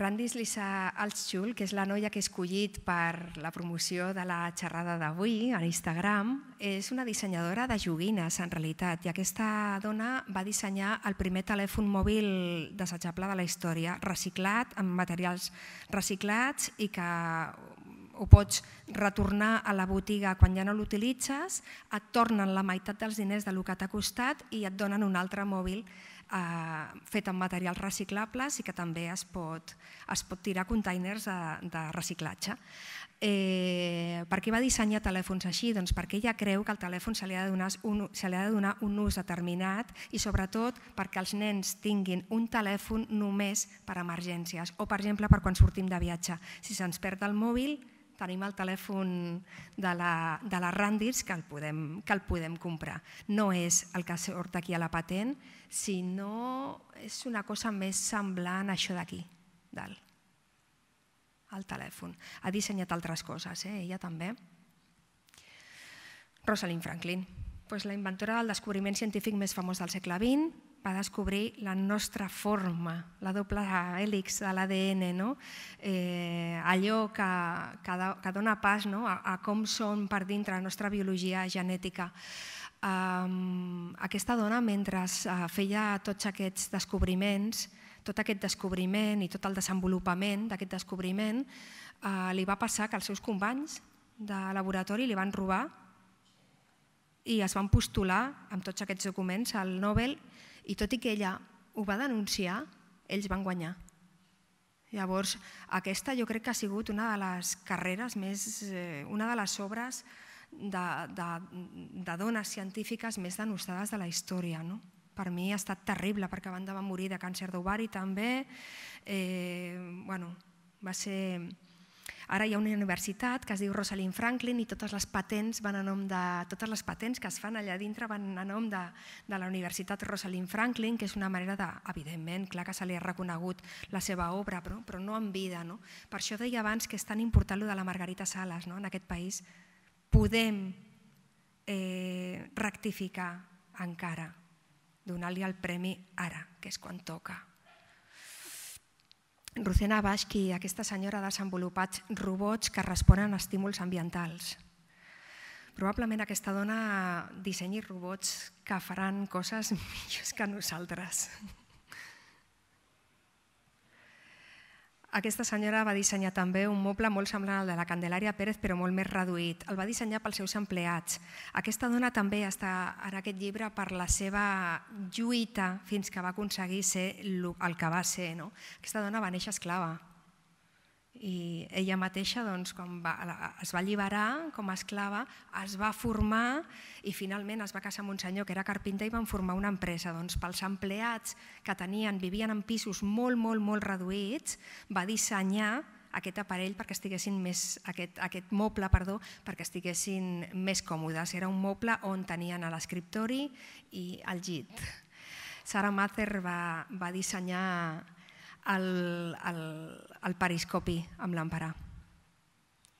Randis Lisa Altschul, que és la noia que he escollit per la promoció de la xerrada d'avui a Instagram, és una dissenyadora de joguines, en realitat, i aquesta dona va dissenyar el primer telèfon mòbil desitjable de la història, reciclat, amb materials reciclats i que ho pots retornar a la botiga quan ja no l'utilitzes, et tornen la meitat dels diners del que t'ha costat i et donen un altre mòbil fet amb materials reciclables i que també es pot tirar containers de reciclatge. Per què va dissenyar telèfons així? Doncs perquè ella creu que el telèfon se li ha de donar un ús determinat i sobretot perquè els nens tinguin un telèfon només per emergències o, per exemple, per quan sortim de viatge. Si se'ns perd el mòbil, tenim el telèfon de la Randis que el podem comprar. No és el que surt aquí a la patent, sinó és una cosa més semblant a això d'aquí, dalt, el telèfon. Ha dissenyat altres coses, ella també. Rosalind Franklin, la inventora del descobriment científic més famós del segle XX, va descobrir la nostra forma, la doble hèlix de l'ADN, no? Allò que dona pas, no?, a com som per dintre la nostra biologia genètica. Aquesta dona, mentre feia tots aquests descobriments, tot aquest descobriment i tot el desenvolupament d'aquest descobriment, li va passar que els seus companys de laboratori li van robar i es van postular amb tots aquests documents al Nobel, i tot i que ella ho va denunciar, ells van guanyar. Llavors, aquesta jo crec que ha sigut una de les carreres més, una de les obres de dones científiques més denostades de la història, no? Per mi ha estat terrible, perquè a banda va morir de càncer d'ovari també. Bueno, va ser... Ara hi ha una universitat que es diu Rosalind Franklin i totes les patents que es fan allà dintre van a nom de la Universitat Rosalind Franklin, que és una manera de, evidentment, clar que se li ha reconegut la seva obra, però no en vida. Per això deia abans que és tan important allò de la Margarita Salas. En aquest país podem rectificar encara, donar-li el premi ara, que és quan toca. Rucena Bashki, aquesta senyora ha desenvolupat robots que responen a estímuls ambientals. Probablement aquesta dona dissenyi robots que faran coses millors que nosaltres. Aquesta senyora va dissenyar també un moble molt semblant al de la Candelària Pérez, però molt més reduït. El va dissenyar pels seus empleats. Aquesta dona també està en aquest llibre per la seva lluita fins que va aconseguir ser el que va ser. Aquesta dona va néixer esclava i ella mateixa, quan es va alliberar com a esclava, es va formar i finalment es va casar amb un senyor que era carpinter i van formar una empresa. Pels empleats que vivien en pisos molt reduïts, va dissenyar aquest aparell perquè estiguessin més, aquest moble, perdó, perquè estiguessin més còmodes. Era un moble on tenien l'escriptori i el llit. Sarah Mather va dissenyar el periscopi amb l'empara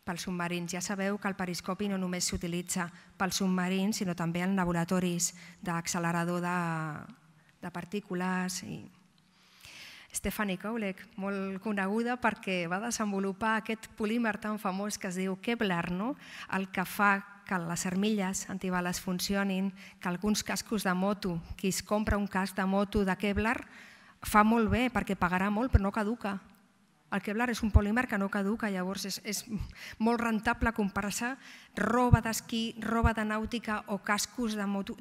pels submarins. Ja sabeu que el periscopi no només s'utilitza pels submarins, sinó també en laboratoris d'accelerador de partícules. Stephanie Kowalik, molt coneguda perquè va desenvolupar aquest polímer tan famós que es diu Kevlar, el que fa que les armilles antibales funcionin, que alguns cascos de moto, qui es compra un casc de moto de Kevlar, fa molt bé perquè pagarà molt però no caduca. El Kevlar és un polímer que no caduca, llavors és molt rentable comprar-se roba d'esquí, roba de nàutica o cascos de moto.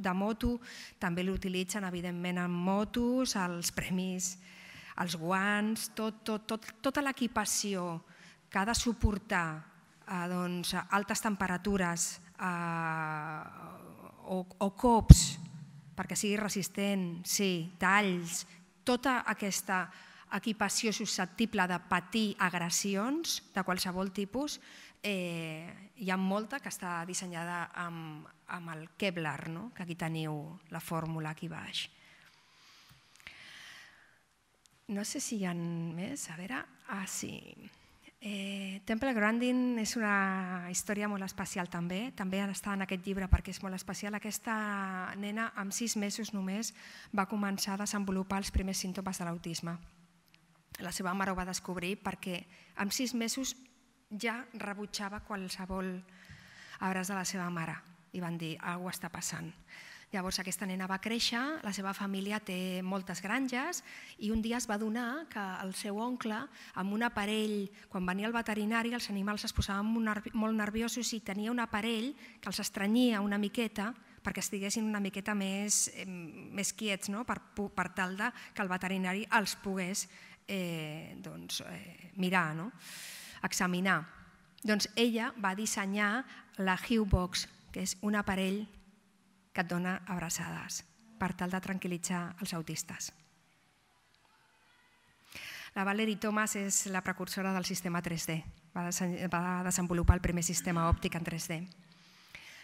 També l'utilitzen evidentment en motos, els premis, els guants, tota l'equipació que ha de suportar altes temperatures o cops perquè sigui resistent, sí, talls. Tota aquesta equipació susceptible de patir agressions de qualsevol tipus, hi ha molta que està dissenyada amb el Kevlar, que aquí teniu la fórmula aquí baix. No sé si hi ha més, a veure... Ah, sí. Temple Grandin és una història molt especial també, està en aquest llibre perquè és molt especial. Aquesta nena amb 6 mesos només va començar a desenvolupar els primers símptomes de l'autisme. La seva mare ho va descobrir perquè amb 6 mesos ja rebutjava qualsevol abraç de la seva mare i van dir alguna cosa està passant. Llavors aquesta nena va créixer, la seva família té moltes granges i un dia es va adonar que el seu oncle, amb un aparell, quan venia al veterinari els animals es posaven molt nerviosos i tenia un aparell que els estrenyia una miqueta perquè estiguessin una miqueta més quiets, per tal que el veterinari els pogués mirar, examinar. Doncs ella va dissenyar la Huebox, que és un aparell que et dona abraçades per tal de tranquil·litzar els autistes. La Valerie Thomas és la precursora del sistema 3D. Va desenvolupar el primer sistema òptic en 3D.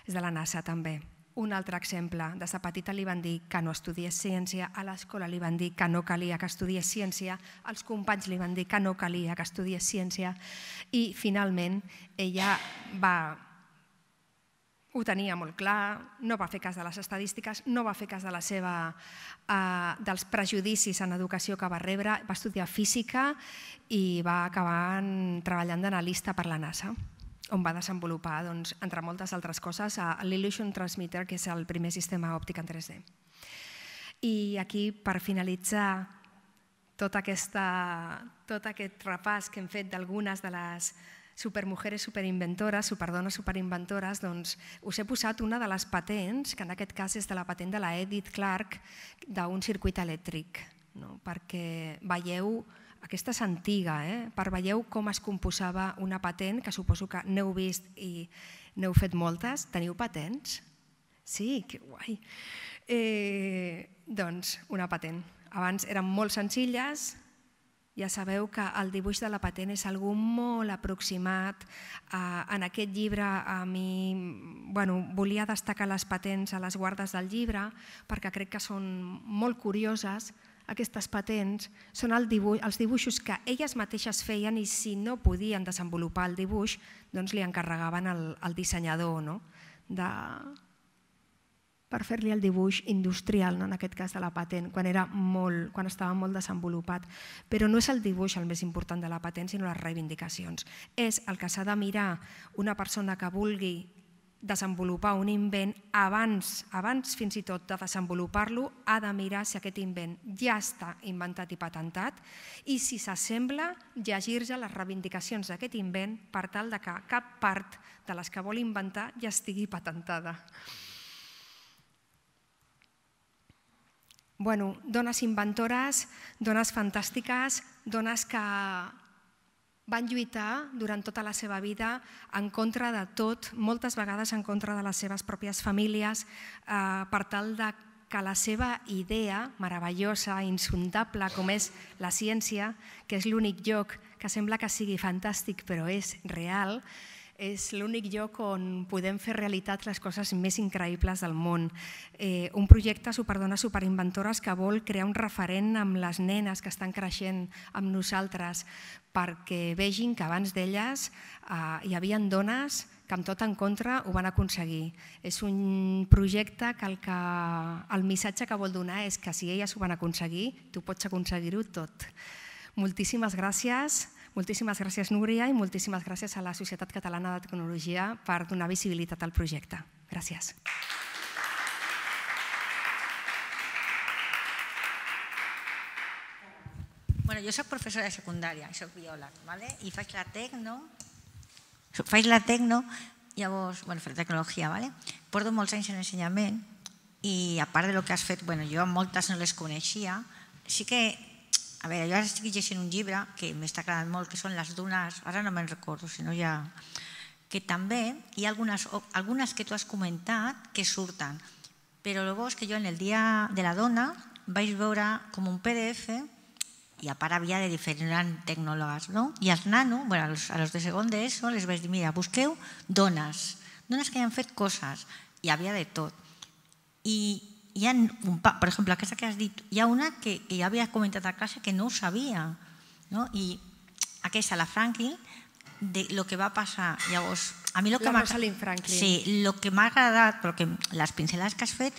És de la NASA també. Un altre exemple. Des de petita li van dir que no estudiés ciència, a l'escola li van dir que no calia que estudiés ciència, als companys li van dir que no calia que estudiés ciència i finalment ella va ho tenia molt clar, no va fer cas de les estadístiques, no va fer cas de la seva, dels prejudicis en educació que va rebre, va estudiar física i va acabar treballant d'analista per la NASA, on va desenvolupar, doncs, entre moltes altres coses, l'Illusion Transmitter, que és el primer sistema òptic en 3D. I aquí, per finalitzar tot aquest repàs que hem fet d'algunes de les supermujeres superinventores, superdones superinventores, doncs us he posat una de les patents, que en aquest cas és de la patent de la Edith Clark, d'un circuit elèctric, perquè veieu, aquesta és antiga, per veieu com es composava una patent, que suposo que n'heu vist i n'heu fet moltes. Teniu patents? Sí, que guai. Doncs una patent. Abans eren molt senzilles. Ja sabeu que el dibuix de la patent és algú molt aproximat. En aquest llibre a mi volia destacar les patents a les guardes del llibre perquè crec que són molt curioses. Aquestes patents són els dibuixos que elles mateixes feien i si no podien desenvolupar el dibuix doncs li encarregaven al dissenyador per fer-li el dibuix industrial, en aquest cas de la patent, quan estava molt desenvolupat. Però no és el dibuix el més important de la patent, sinó les reivindicacions. És el que s'ha de mirar una persona que vulgui desenvolupar un invent, abans fins i tot de desenvolupar-lo, ha de mirar si aquest invent ja està inventat i patentat i si s'assembla, llegir-se les reivindicacions d'aquest invent per tal que cap part de les que vol inventar ja estigui patentada. Bueno, dones inventores, dones fantàstiques, dones que van lluitar durant tota la seva vida en contra de tot, moltes vegades en contra de les seves pròpies famílies, per tal que la seva idea meravellosa, insondable, com és la ciència, que és l'únic lloc que sembla que sigui fantàstic però és real, és l'únic lloc on podem fer realitat les coses més increïbles del món. Un projecte Superdones Superinventores que vol crear un referent amb les nenes que estan creixent amb nosaltres perquè vegin que abans d'elles hi havia dones que amb tot en contra ho van aconseguir. És un projecte que el missatge que vol donar és que si elles ho van aconseguir, tu pots aconseguir-ho tot. Moltíssimes gràcies. Moltíssimes gràcies, Núria, i moltíssimes gràcies a la Societat Catalana de Tecnologia per donar visibilitat al projecte. Gràcies. Bueno, jo soc professora de secundària, soc biòleg, i faig la tecno, llavors, bueno, fer tecnologia, porto molts anys en ensenyament i a part del que has fet, bueno, jo moltes no les coneixia, sí que a veure, jo ara estic llegint un llibre que m'està agradant molt, que són les dunes, ara no me'n recordo, sinó ja... que també hi ha algunes que tu has comentat que surten, però el bo és que jo en el dia de la dona vaig veure com un PDF i a part havia de diferents tecnòlogues, no? I als nanos, bueno, als de segon d'ESO, les vaig dir, mira, busqueu dones que han fet coses, hi havia de tot. I hi ha, per exemple, aquesta que has dit, hi ha una que ja havia comentat a classe que no ho sabia, i aquesta, la Franklin, de lo que va passar. Llavors, a mi el que m'ha agradat, perquè les pinzellades que has fet,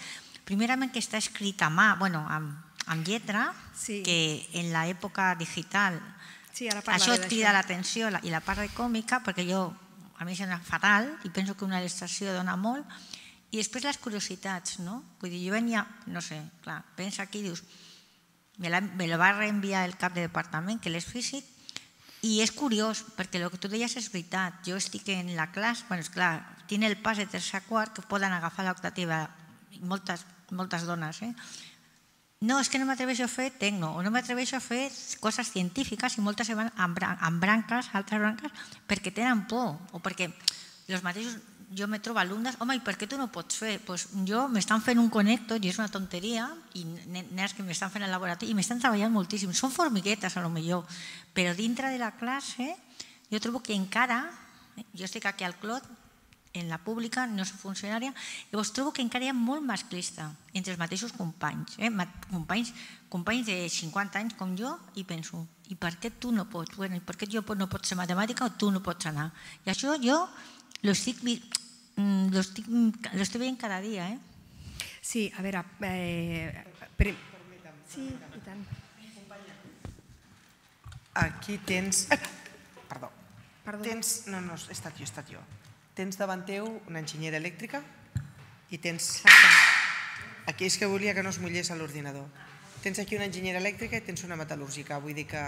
primerament que està escrita a mà, bueno, amb lletra, que en l'època digital això et crida l'atenció i la part còmica, perquè jo, a mi sembla fatal, i penso que una il·lustració dona molt. I després les curiositats, no? Vull dir, jo venia, no sé, clar, pensa aquí, dius, me lo va reenviar el cap de departament, que l'és físic, i és curiós, perquè el que tu deies és veritat. Jo estic en la classe, bueno, esclar, tinc el pas de tercer a quart, que poden agafar l'optativa, moltes dones, no, és que no m'atreveixo a fer tecno, o no m'atreveixo a fer coses científiques, i moltes se van amb branques, altres branques, perquè tenen por, o perquè els mateixos... jo me trobo alumnes, home, i per què tu no ho pots fer? Doncs jo m'estan fent un connector i és una tonteria, i nens que m'estan fent el laboratori, i m'estan treballant moltíssim. Són formiguetes, a lo millor, però dintre de la classe jo trobo que encara, jo estic aquí al Clot, en la pública, no soc funcionària, llavors trobo que encara hi ha molt masclista entre els mateixos companys de 50 anys com jo, i penso, i per què tu no pots? Bueno, i per què jo no pot ser matemàtica o tu no pots anar? I això jo l'estic lo estoy viendo cada día, ¿eh? Sí, a ver... sí, i tant. Aquí tens... Perdó. Tens... No, no, he estat jo. Tens davant teu una enginyera elèctrica i tens... Aquí és que volia que no es mullés a l'ordinador. Tens aquí una enginyera elèctrica i tens una metal·lúrgica. Vull dir que...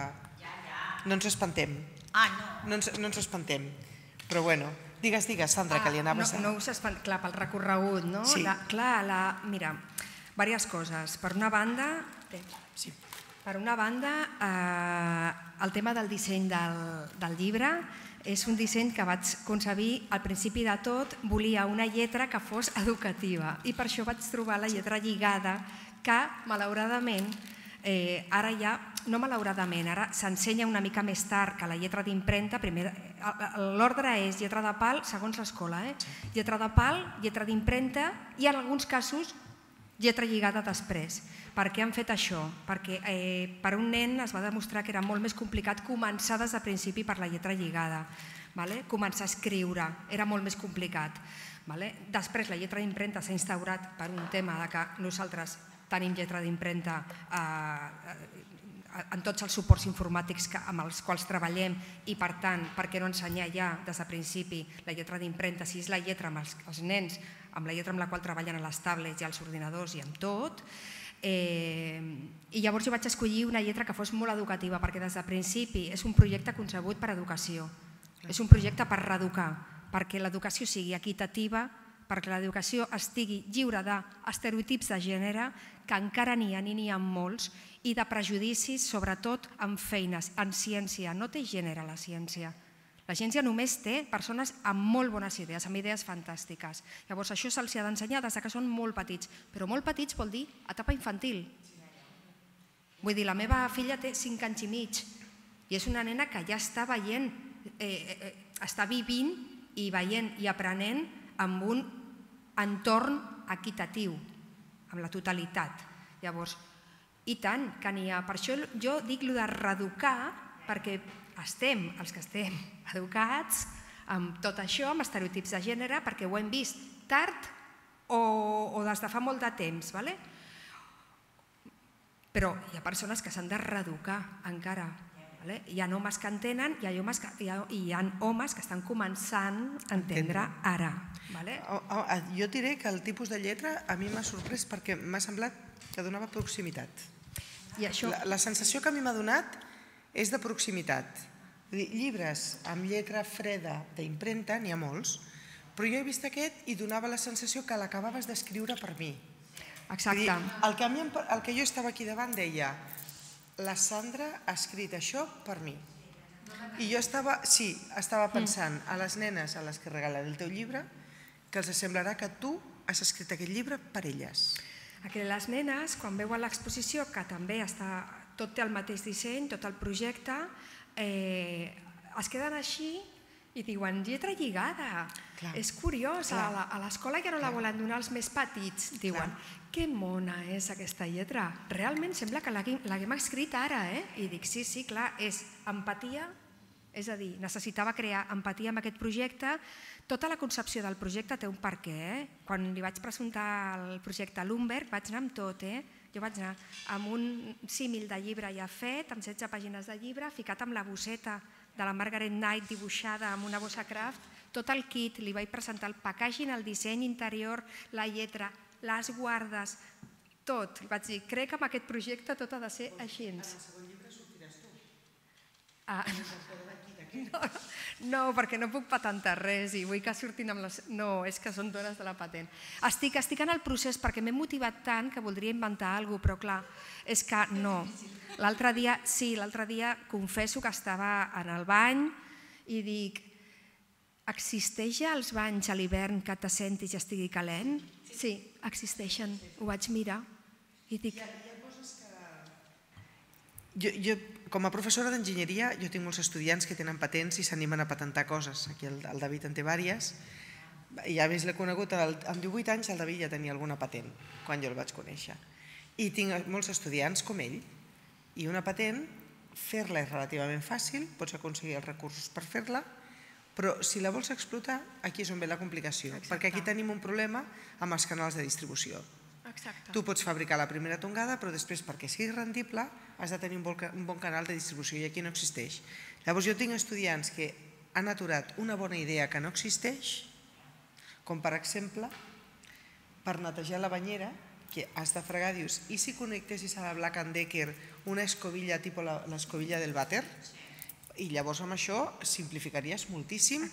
No ens espantem. Ah, no. No ens espantem. Però bueno... Digues, digues, Sandra, que li anaves a... No us espantem. Clar, pel recorregut, no? Sí. Clar, la... Mira, diverses coses. Per una banda... Sí. Per una banda, el tema del disseny del llibre és un disseny que vaig concebir al principi de tot, volia una lletra que fos educativa i per això vaig trobar la lletra lligada que, malauradament, ara ja, no malauradament, ara s'ensenya una mica més tard que la lletra d'impremta. L'ordre és lletra de pal, segons l'escola, lletra de pal, lletra d'impremta i en alguns casos lletra lligada després. Per què han fet això? Perquè per un nen es va demostrar que era molt més complicat començar des de principi per la lletra lligada. Començar a escriure era molt més complicat. Després la lletra d'impremta s'ha instaurat per un tema que nosaltres tenim lletra d'impremta en tots els suports informàtics amb els quals treballem i per tant, per què no ensenyar ja des de principi la lletra d'impremta, si és la lletra amb els nens, amb la lletra amb la qual treballen a les tablets i als ordinadors i amb tot. I llavors jo vaig escollir una lletra que fos molt educativa perquè des de principi és un projecte concebut per educació, és un projecte per reeducar, perquè l'educació sigui equitativa, perquè l'educació estigui lliure d'estereotips de gènere que encara n'hi ha i n'hi ha molts i de prejudicis sobretot en feines, en ciència. No té gènere la ciència. La ciència només té persones amb molt bones idees, amb idees fantàstiques. Llavors això se'ls ha d'ensenyar des que són molt petits, però molt petits vol dir etapa infantil. Vull dir, la meva filla té 5 anys i mig i és una nena que ja està veient, està vivint i veient i aprenent amb un entorn equitatiu, amb la totalitat. Llavors, i tant que n'hi ha. Per això jo dic allò de reeducar, perquè estem, els que estem educats, amb tot això, amb estereotips de gènere, perquè ho hem vist tard o des de fa molt de temps. Però hi ha persones que s'han de reeducar encara. Hi ha homes que entenen i hi ha homes que estan començant a entendre ara. Jo diré que el tipus de lletra a mi m'ha sorprès perquè m'ha semblat que donava proximitat. La sensació que a mi m'ha donat és de proximitat. Llibres amb lletra freda d'impremta, n'hi ha molts, però jo he vist aquest i donava la sensació que l'acabaves d'escriure per mi. Exacte. El que jo estava aquí davant deia la Sandra ha escrit això per mi. I jo estava pensant a les nenes a les que regalaré el teu llibre que els semblarà que tu has escrit aquest llibre per elles. Les nenes, quan veuen l'exposició, que també està... tot té el mateix disseny, tot el projecte, es queden així i diuen lletra lligada, és curiós, a l'escola ja no la volen donar als més petits, diuen que mona és aquesta lletra, realment sembla que l'haguem escrit ara, i dic sí, clar, és empatia, és a dir, necessitava crear empatia amb aquest projecte. Tota la concepció del projecte té un per què. Quan li vaig presentar el projecte a Lumberg vaig anar amb tot, jo vaig anar amb un símil de llibre ja fet, amb 16 pàgines de llibre, ficat amb la bosseta de la Margaret Knight dibuixada amb una bossa craft, tot el kit, li vaig presentar el packaging, el disseny interior, la lletra, les guardes, tot. Vaig dir, crec que amb aquest projecte tot ha de ser així. En el segon llibre sortiràs tu? No, perquè no puc patentar res i vull que surtin amb les... No, és que són dones de la patent. Estic en el procés perquè m'he motivat tant que voldria inventar alguna cosa, però clar, és que no. L'altre dia, sí, l'altre dia confesso que estava en el bany i dic, existeix als banys a l'hivern que te sentis i estigui calent? Sí, existeixen, ho vaig mirar i dic... Com a professora d'enginyeria, jo tinc molts estudiants que tenen patents i s'animen a patentar coses. Aquí el David en té diverses. Ja més l'he conegut, amb 18 anys el David ja tenia alguna patent, quan jo el vaig conèixer. I tinc molts estudiants com ell. I una patent, fer-la és relativament fàcil, pots aconseguir els recursos per fer-la, Però si la vols explotar, aquí és on ve la complicació. Exacte. Perquè aquí tenim un problema amb els canals de distribució. Exacte. Tu pots fabricar la primera tongada, però després, perquè sigui rendible, has de tenir un bon canal de distribució, i aquí no existeix. Llavors jo tinc estudiants que han aturat una bona idea que no existeix, com per exemple, per netejar la banyera, que has de fregar, dius, i si connectessis a la Black & Decker una escobilla tipus l'escobilla del vàter? I llavors amb això simplificaries moltíssim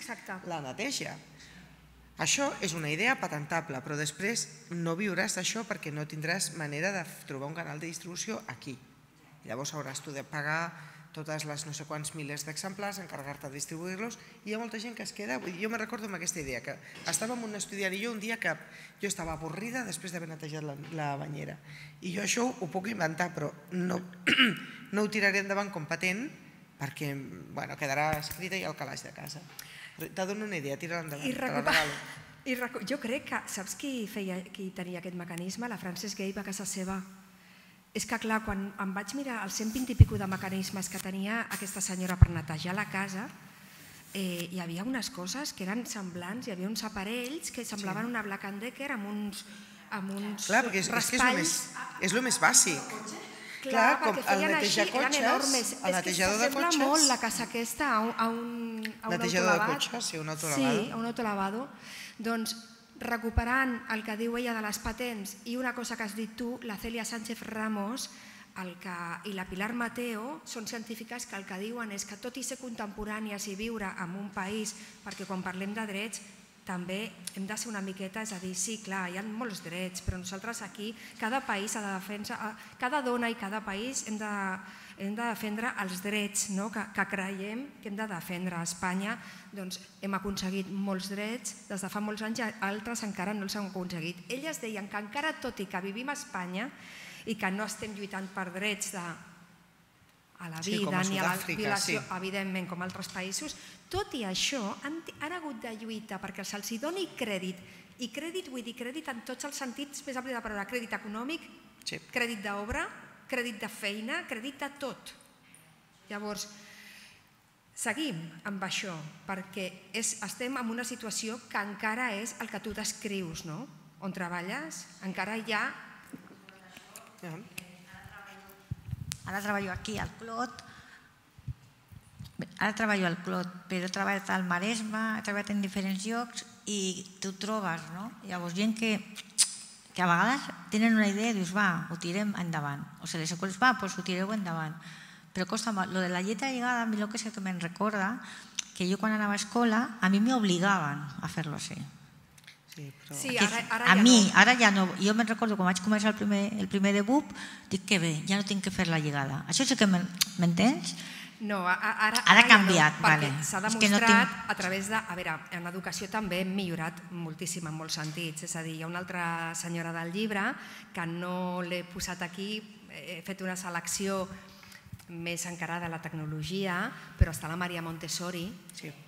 la neteja. Això és una idea patentable, però després no viuràs d'això perquè no tindràs manera de trobar un canal de distribució aquí. Llavors hauràs tu de pagar totes les no sé quants milers d'exemplars, encarregar-te de distribuir-los, i hi ha molta gent que es queda... Jo me recordo amb aquesta idea, que estava amb un estudiant i jo un dia que jo estava avorrida després d'haver netejat la banyera. I jo això ho puc inventar, però no ho tiraré endavant com patent, perquè quedarà escrita i al calaix de casa. Te dono una idea, tira-la endavant, te la regalo. Jo crec que, saps qui tenia aquest mecanisme? La Frances Gabe a casa seva. És que, clar, quan em vaig mirar els 120 i pico de mecanismes que tenia aquesta senyora per netejar la casa, hi havia unes coses que eren semblants, hi havia uns aparells que semblaven una Black & Decker amb uns raspalls... Clar, perquè és el més bàsic. Clar, com el netejar cotxes, el netejador de cotxes... Sembla molt la casa aquesta a un autolavado. Netejador de cotxes, sí, un autolavado. Sí, a un autolavado. Doncs... recuperant el que diu ella de les patents i una cosa que has dit tu, la Celia Sánchez Ramos i la Pilar Mateo són científiques que el que diuen és que tot i ser contemporànies i viure en un país, perquè quan parlem de drets també hem de ser una miqueta, és a dir, sí, clar, hi ha molts drets, però nosaltres aquí, cada país ha de defensar, cada dona i cada país hem de defendre els drets que creiem que hem de defendre a Espanya. Doncs hem aconseguit molts drets, des de fa molts anys altres encara no els han aconseguit. Elles deien que encara, tot i que vivim a Espanya i que no estem lluitant per drets a la vida ni a la violació, evidentment, com altres països, tot i això han hagut de lluitar perquè se'ls doni crèdit, i crèdit vull dir crèdit en tots els sentits, més ampli de la paraula, crèdit econòmic, crèdit d'obra, crèdit de feina, crèdit de tot. Llavors, seguim amb això, perquè estem en una situació que encara és el que tu descrius, no? On treballes, encara hi ha... Ara treballo aquí, al Clot, però he treballat al Maresme, he treballat en diferents llocs i t'ho trobes, no? Llavors, gent que a vegades tenen una idea i dius, va, ho tirem endavant. O sigui, les escoles, va, doncs ho tireu endavant. Però costa molt. Lo de la lletra lligada, a mi lo que sé que me'n recorda, que jo quan anava a escola, a mi m'obligaven a fer-lo així. Sí, a mi, ara ja no. Jo me'n recordo, quan vaig començar el primer debut, dic que bé, ja no tinc que fer la lligada. Això sí que m'entens? No, ara ha canviat, perquè s'ha demostrat a través de... A veure, en educació també hem millorat moltíssim en molts sentits, és a dir, hi ha una altra senyora del llibre que no l'he posat aquí, he fet una selecció més encarada a la tecnologia, però està la Maria Montessori.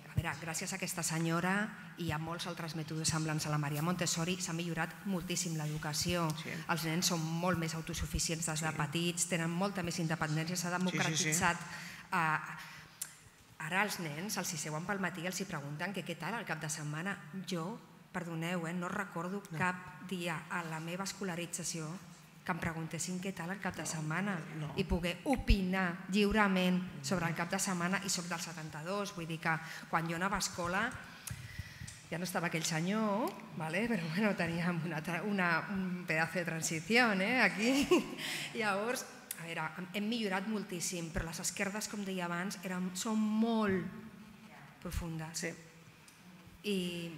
A veure, gràcies a aquesta senyora i a molts altres mètodes semblants a la Maria Montessori s'ha millorat moltíssim l'educació. Els nens són molt més autosuficients des de petits, tenen molta més independència, s'ha democratitzat. Ara els nens els hi seuen pel matí i els hi pregunten que què tal al cap de setmana. Jo, perdoneu, no recordo cap dia a la meva escolarització que em preguntessin què tal al cap de setmana i poder opinar lliurement sobre el cap de setmana, i soc del 72, vull dir que quan jo anava a escola ja no estava aquell senyor, però bueno, teníem un pedazo de transició aquí. Llavors, a veure, hem millorat moltíssim, però les esquerdes, com deia abans, són molt profundes. I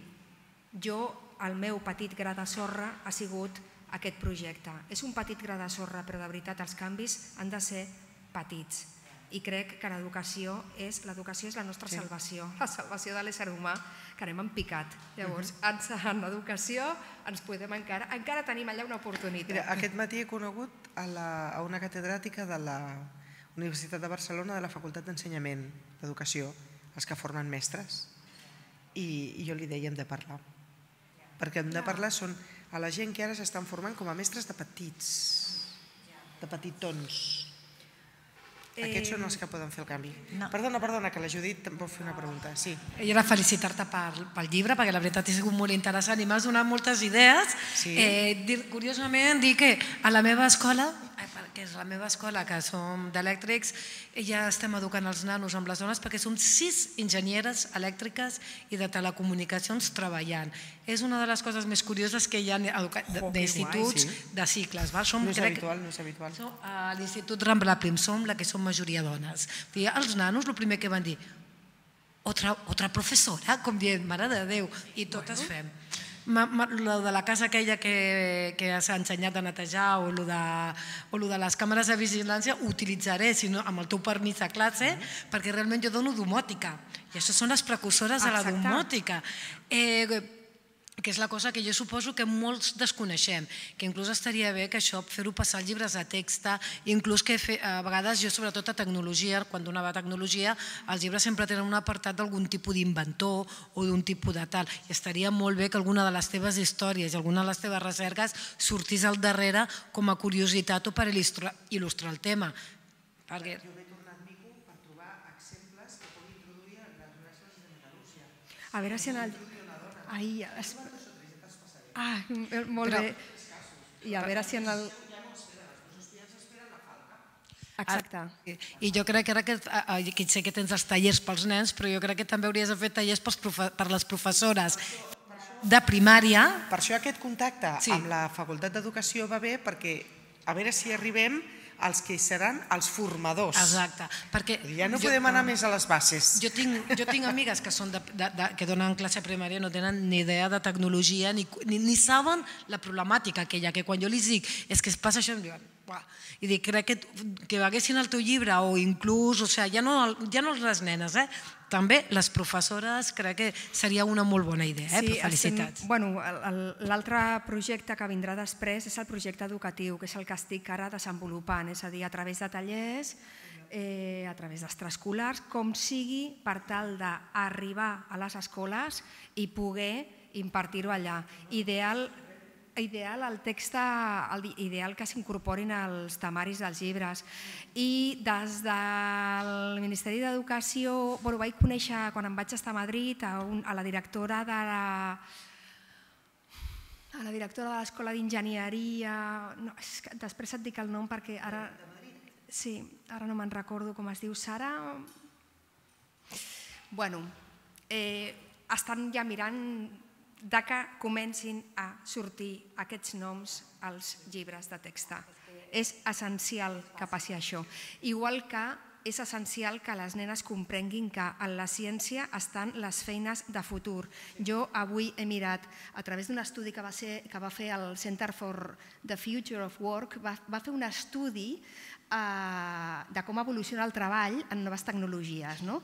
jo, el meu petit gra de sorra ha sigut aquest projecte. És un petit gra de sorra, però de veritat els canvis han de ser petits. I crec que l'educació és la nostra salvació, la salvació de l'ésser humà, que anem empicat. Llavors, en educació ens podem encara tenim allà una oportunitat. Aquest matí he conegut a una catedràtica de la Universitat de Barcelona de la Facultat d'Ensenyament d'Educació, els que formen mestres, i jo li deia, hem de parlar. Perquè hem de parlar són a la gent que ara s'estan formant com a mestres de petitons. Aquests són els que poden fer el canvi. Perdona, que la Judit em vol fer una pregunta. Jo era felicitar-te pel llibre, perquè la veritat ha sigut molt interessant i m'has donat moltes idees. Curiosament, dir que a la meva escola, que és la meva escola, que som d'elèctrics, ja estem educant els nanos amb les dones perquè som 6 enginyeres elèctriques i de telecomunicacions treballant. És una de les coses més curioses que hi ha d'instituts de cicles. No és habitual. A l'Institut Rambla Prim som la que som majoria dones. Els nanos el primer que van dir, otra professora, com dient, mare de Déu, i totes fem. El de la casa aquella que s'ha ensenyat a netejar o el de les càmeres de vigilància ho utilitzaré, si no, amb el teu permís de classe, perquè realment jo dono domòtica i això són les precursores de la domòtica, que és la cosa que jo suposo que molts desconeixem, que inclús estaria bé que això, fer-ho passar llibres de text, inclús que a vegades jo, sobretot a tecnologia, quan donava tecnologia, els llibres sempre tenen un apartat d'algun tipus d'inventor o d'un tipus de tal, i estaria molt bé que alguna de les teves històries i alguna de les teves recerques sortís al darrere com a curiositat o per il·lustrar el tema. A veure si en el... molt bé. I a veure si en el... Exacte. I jo crec que ara que... Sé que tens els tallers pels nens, però jo crec que també hauries de fer tallers per les professores de primària. Per això aquest contacte amb la Facultat d'Educació va bé, perquè a veure si arribem els que seran els formadors. Exacte. Ja no podem anar més a les bases. Jo tinc amigues que donen classe primària, no tenen ni idea de tecnologia, ni saben la problemàtica aquella, que quan jo els dic és que passa això, em diuen, i dic, crec que haguessin el teu llibre o inclús, ja no les nenes, també les professores, crec que seria una molt bona idea, felicitats. L'altre projecte que vindrà després és el projecte educatiu, que és el que estic ara desenvolupant, és a dir, a través de tallers, a través d'extraescolars, com sigui per tal d'arribar a les escoles i poder impartir-ho allà. Ideal el text, ideal que s'incorporin els temaris dels llibres. I des del Ministeri d'Educació ho vaig conèixer quan em vaig estar a Madrid a la directora de l'Escola d'Enginyeria. Després et dic el nom perquè ara no me'n recordo com es diu. Sara... Bueno, estan ja mirant que comencin a sortir aquests noms als llibres de text. És essencial que passi això. Igual que és essencial que les nenes comprenguin que en la ciència estan les feines de futur. Jo avui he mirat, a través d'un estudi que va fer el Center for the Future of Work, va fer un estudi de com evoluciona el treball en noves tecnologies, no?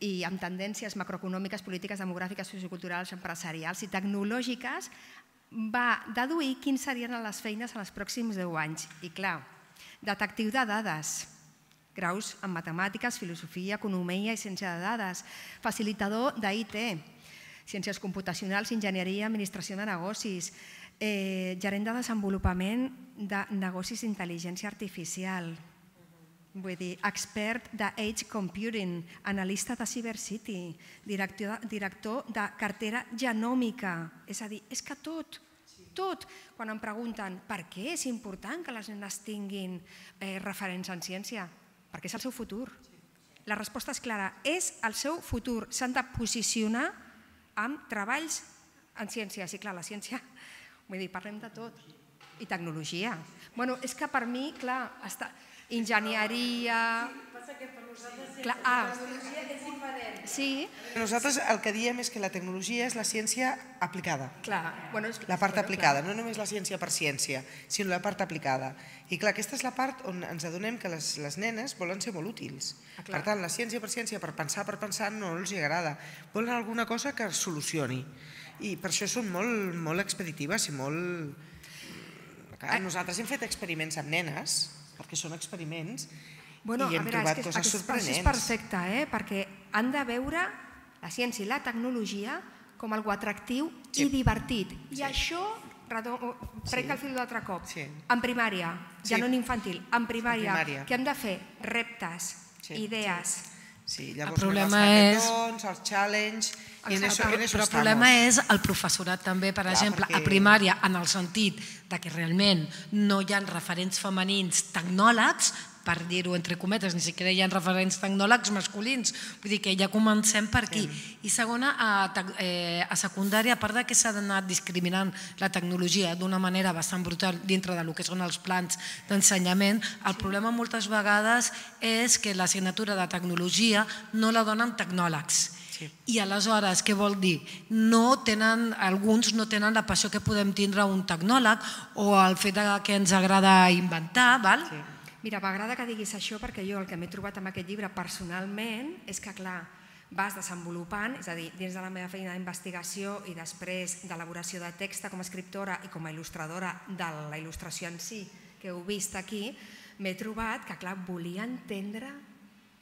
I amb tendències macroeconòmiques, polítiques, demogràfiques, socioculturals, empresarials i tecnològiques, va deduir quins serien les feines en els pròxims 10 anys. I clar, detectiu de dades, graus en matemàtiques, filosofia, economia i ciència de dades, facilitador d'IT, ciències computacionals, enginyeria, administració de negocis, gerent de desenvolupament de negocis d'intel·ligència artificial, vull dir, expert d'Edge Computing, analista de Cybercity, director de cartera genòmica. És a dir, és que tot, quan em pregunten per què és important que les nenes tinguin referents en ciència, perquè és el seu futur. La resposta és clara, és el seu futur. S'han de posicionar amb treballs en ciència. Sí, clar, la ciència, vull dir, parlem de tot. I tecnologia. Bueno, és que per mi, clar, està... Enginyeria... Nosaltres el que diem és que la tecnologia és la ciència aplicada, la part aplicada, no només la ciència per ciència, sinó la part aplicada. I clar, aquesta és la part on ens adonem que les nenes volen ser molt útils. Per tant, la ciència per ciència, per pensar, no els agrada. Volen alguna cosa que es solucioni. I per això són molt expeditives i molt... Nosaltres hem fet experiments amb nenes, perquè són experiments, i hem trobat coses sorprenents. És perfecte, perquè han de veure la ciència i la tecnologia com algo atractiu i divertit. I això Trec el fil d'altre cop. En primària, ja no en infantil, en primària, què hem de fer? Reptes, idees. El problema és els challenge. Però el problema és el professorat també, per exemple, a primària, en el sentit que realment no hi ha referents femenins tecnòlegs, per dir-ho entre cometes, ni siquiera hi ha referents tecnòlegs masculins. Vull dir que ja comencem per aquí. I segona, a secundària, a part que s'ha anat discriminant la tecnologia d'una manera bastant brutal dintre del que són els plans d'ensenyament, el problema moltes vegades és que l'assignatura de tecnologia no la donen tecnòlegs. I aleshores, què vol dir? Alguns no tenen la passió que podem tindre un tecnòleg o el fet que ens agrada inventar, d'acord? Mira, m'agrada que diguis això perquè jo el que m'he trobat amb aquest llibre personalment és que, clar, vas desenvolupant, és a dir, dins de la meva feina d'investigació i després d'elaboració de text com a escriptora i com a il·lustradora de la il·lustració en si, que heu vist aquí, m'he trobat que, clar, volia entendre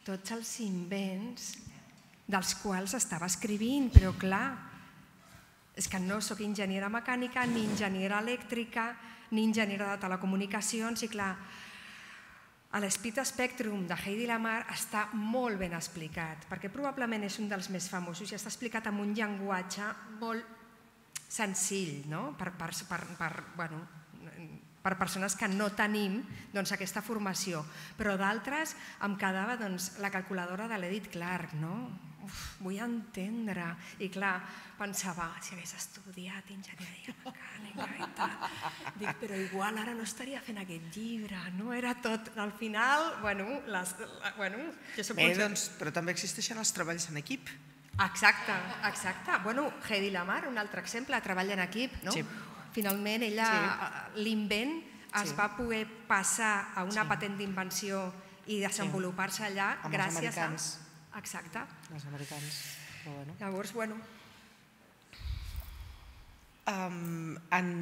tots els invents dels quals estava escrivint, però, clar, és que no sóc enginyera mecànica, ni enginyera elèctrica, ni enginyera de telecomunicacions, i, clar, l'Speed Spectrum de Heidi Lamar està molt ben explicat, perquè probablement és un dels més famosos i està explicat amb un llenguatge molt senzill per persones que no tenim aquesta formació, però d'altres em quedava la calculadora de l'Edith Clark, vull entendre, i clar, pensava, si hagués estudiat enginyeria mecànica i tal, dic, però igual ara no estaria fent aquest llibre, no era tot, al final, bueno, jo soc conscient. Però també existeixen els treballs en equip. Exacte, exacte, bueno, Heidi Lamar, un altre exemple, treballa en equip, no? Finalment ella, l'invent, es va poder passar a una patent d'invenció i desenvolupar-se allà gràcies a... Exacte. Els americans. Llavors, bueno...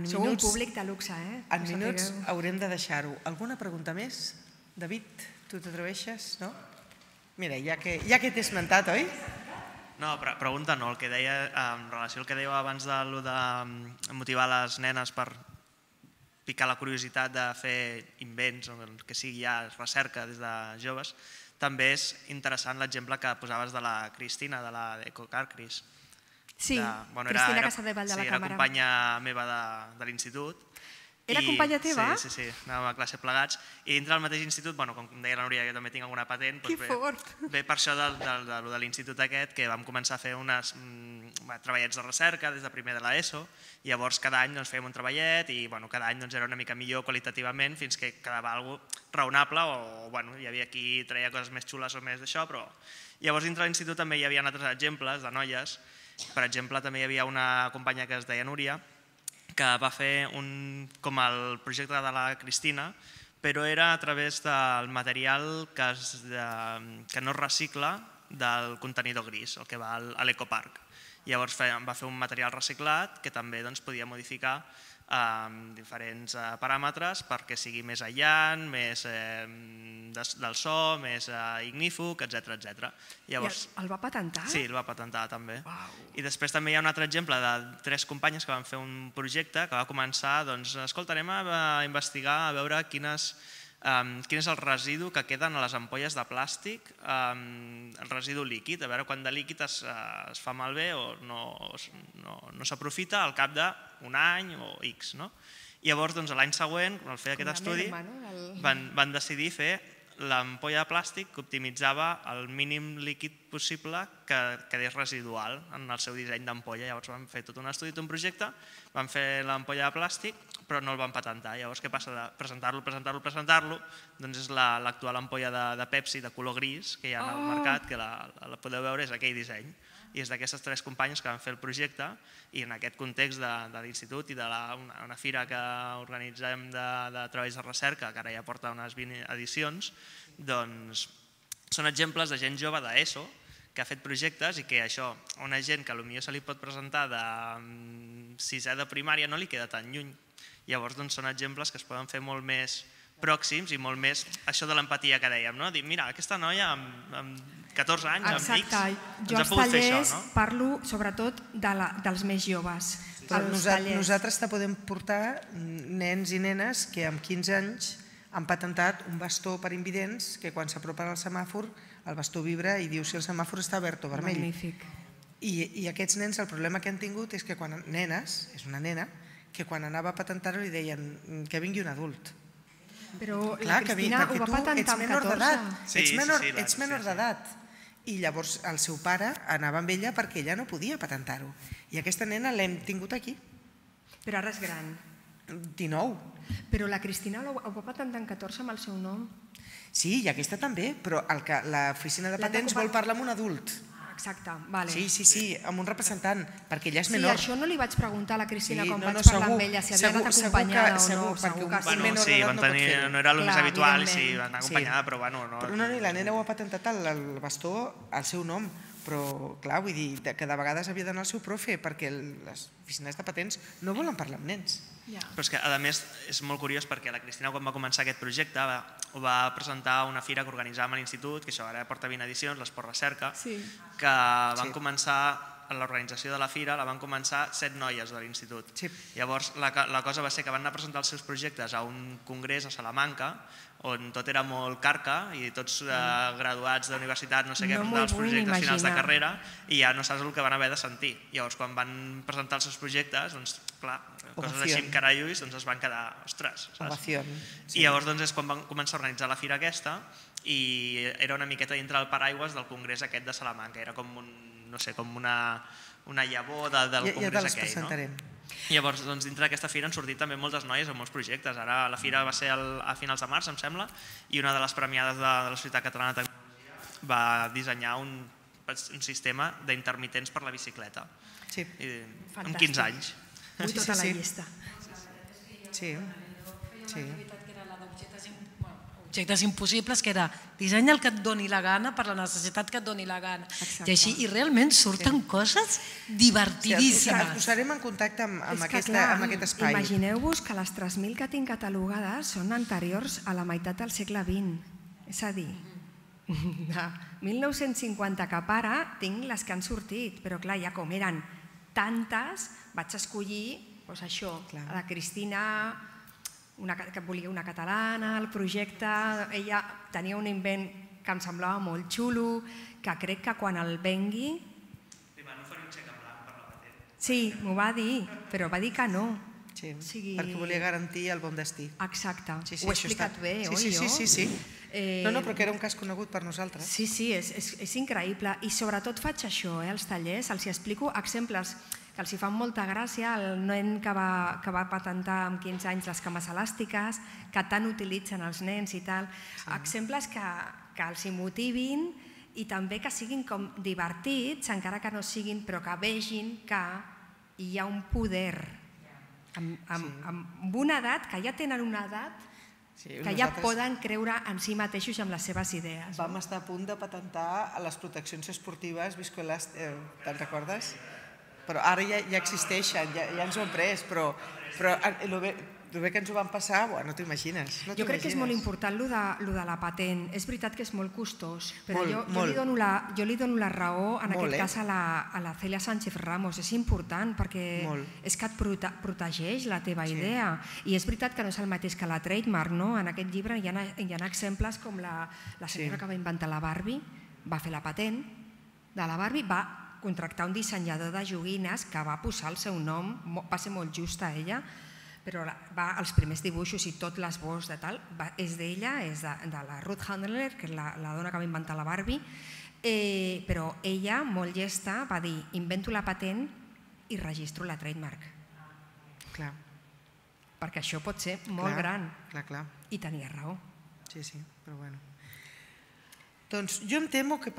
Sou un públic de luxe, eh? En minuts haurem de deixar-ho. Alguna pregunta més? David, tu t'atreveixes? No? Mira, ja que t'he esmentat, oi? No, pregunta no. En relació al que dèieu abans de motivar les nenes per picar la curiositat de fer invents o el que sigui, ja es recerca des de joves, també és interessant l'exemple que posaves de la Cristina, de la d'EcoCar Cris. Sí, Cristina Casadevall de la Càmera. Era companya meva de l'institut. Era companya teva? Sí, sí, anàvem a classe plegats. I dintre del mateix institut, com deia la Núria, jo també tinc alguna patent. Que fort! Bé, per això de l'institut aquest, que vam començar a fer uns treballets de recerca des de primer de l'ESO. Llavors cada any fèiem un treballet i cada any era una mica millor qualitativament fins que quedava alguna cosa raonable o hi havia qui treia coses més xules o més d'això, però llavors dintre de l'institut també hi havia altres exemples de noies. Per exemple, també hi havia una companya que es deia Núria, que va fer com el projecte de la Cristina, però era a través del material que no es recicla del contenidor gris, el que va a l'Ecoparc. Llavors va fer un material reciclat que també podia modificar diferents paràmetres perquè sigui més aïllant, més del so, més ignífug, etcètera, etcètera. El va patentar? Sí, el va patentar també. I després també hi ha un altre exemple de tres companyes que van fer un projecte que va començar, doncs, escolta, anem a investigar, a veure quin és el residu que queden a les ampolles de plàstic, el residu líquid, a veure quan de líquid es fa malbé o no s'aprofita al cap de un any o X. Llavors, l'any següent, al fer aquest estudi, van decidir fer l'ampolla de plàstic que optimitzava el mínim líquid possible que quedés residual en el seu disseny d'ampolla. Llavors van fer tot un estudi, tot un projecte, van fer l'ampolla de plàstic, però no el van patentar. Llavors, què passa? De presentar-lo, doncs és l'actual ampolla de Pepsi de color gris que hi ha al mercat, que la podeu veure, és aquell disseny. I és d'aquestes tres companyes que van fer el projecte i en aquest context de l'institut i d'una fira que organitzem de treballs de recerca, que ara ja porta unes 20 edicions, doncs són exemples de gent jove d'ESO que ha fet projectes i que això a una gent que potser se li pot presentar de sisè de primària no li queda tan lluny. Llavors són exemples que es poden fer molt més pròxims i molt més això de l'empatia que dèiem, no? Dir, mira, aquesta noia amb 14 anys, amb X, ens ha pogut fer això, no? Exacte, jo als tallers parlo sobretot dels més joves. Nosaltres te podem portar nens i nenes que amb 15 anys han patentat un bastó per invidents que quan s'apropen al semàfor el bastó vibra i diu si el semàfor està verd o vermell. Magnífic. I aquests nens el problema que han tingut és que quan nenes, és una nena, que quan anava a patentar-ho li deien que vingui un adult. Però la Cristina ho va patentar amb 14. Ets menor d'edat. I llavors el seu pare anava amb ella perquè ella no podia patentar-ho. I aquesta nena l'hem tingut aquí. Però ara és gran. 19. Però la Cristina ho va patentar amb 14 amb el seu nom. Sí, i aquesta també, però l'oficina de patents vol parlar amb un adult. Exacte, vale. Sí, sí, sí, amb un representant, perquè ella és menor. Sí, això no li vaig preguntar a la Cristina quan vaig parlar amb ella, si havia anat acompanyada o no. Segur que sí, no era el més habitual, sí, va anar acompanyada, però bueno... Però no, la nena ho ha patentat el bastó al seu nom, però clar, vull dir que de vegades havia d'anar al seu profe perquè les oficines de patents no volen parlar amb nens. Però és que a més és molt curiós perquè la Cristina quan va començar aquest projecte ho va presentar una fira que organitzàvem a l'Institut, que això ara porta 20 edicions, l'Esport Recerca, que van començar l'organització de la fira, la van començar 7 noies de l'Institut. Llavors la cosa va ser que van anar a presentar els seus projectes a un congrés a Salamanca on tot era molt carca i tots graduats d'universitat, no sé què, presentaven els projectes finals de carrera i ja no saps el que van haver de sentir. Llavors, quan van presentar els seus projectes, doncs, clar, coses així amb caralluis, doncs es van quedar, ostres, saps? I llavors, doncs, és quan van començar a organitzar la fira aquesta i era una miqueta dintre del paraigües del congrés aquest de Salamanca, era com un, no sé, com una llavor del congrés aquell, no? Llavors, doncs, dintre d'aquesta fira han sortit també moltes noies amb molts projectes. Ara la fira va ser a finals de març, em sembla, i una de les premiades de la Societat Catalana de Tecnologia va dissenyar un sistema d'intermitents per la bicicleta. Sí. Amb 15 anys. Vull tota la llista. Sí. Sí. Objectes impossibles, que era dissenya el que et doni la gana per la necessitat que et doni la gana. I així, i realment surten coses divertidíssimes. Posarem en contacte amb aquest espai. Imagineu-vos que les 3.000 que tinc catalogades són anteriors a la meitat del segle XX. És a dir, de 1950 cap ara tinc les que han sortit, però clar, ja com eren tantes, vaig escollir això, la Cristina... que volia una catalana, el projecte, ella tenia un invent que em semblava molt xulo, que crec que quan el vengui... Li van oferir un xec en blanc per la patent. Sí, m'ho va dir, però va dir que no. Sí, perquè volia garantir el bon destí. Exacte, ho he explicat bé, oi? Sí. No, però que era un cas conegut per nosaltres. Sí, és increïble. I sobretot faig això, als tallers, els explico exemples que els hi fan molta gràcia, el nen que va patentar amb 15 anys les cames elàstiques, que tant utilitzen els nens i tal, exemples que els hi motivin i també que siguin com divertits, encara que no siguin, però que vegin que hi ha un poder amb una edat, que ja tenen una edat, que ja poden creure en si mateixos i en les seves idees. Vam estar a punt de patentar les proteccions esportives, te'n recordes? Però ara ja existeixen, ja ens ho hem pres, però el bé que ens ho van passar, no t'ho imagines. Jo crec que és molt important el de la patent. És veritat que és molt costós, però jo li dono la raó, en aquest cas, a la Celia Sánchez Ramos. És important perquè és que et protegeix la teva idea. I és veritat que no és el mateix que la trademark, no? En aquest llibre hi ha exemples com la senyora que va inventar la Barbie, va fer la patent de la Barbie, va contractar un dissenyador de joguines que va posar el seu nom, va ser molt justa ella, però els primers dibuixos i tot l'esbós de tal és d'ella, és de la Ruth Handler, que és la dona que va inventar la Barbie, però ella, molt llesta, va dir invento la patent i registro la trademark. Clar. Perquè això pot ser molt gran. Clar. I tenia raó. Sí, però bueno. Doncs jo em temo que...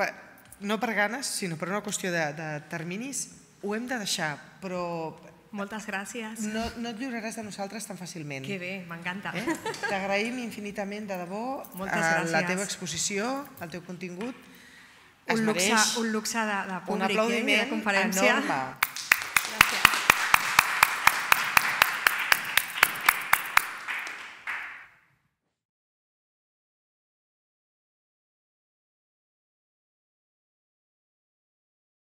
no per ganes, sinó per una qüestió de terminis, ho hem de deixar, però... Moltes gràcies. No et lliuraràs de nosaltres tan fàcilment. Que bé, m'encanta. T'agraïm infinitament, de debò, la teva exposició, el teu contingut. Un luxe de públic, de conferència. Un aplaudiment enorme.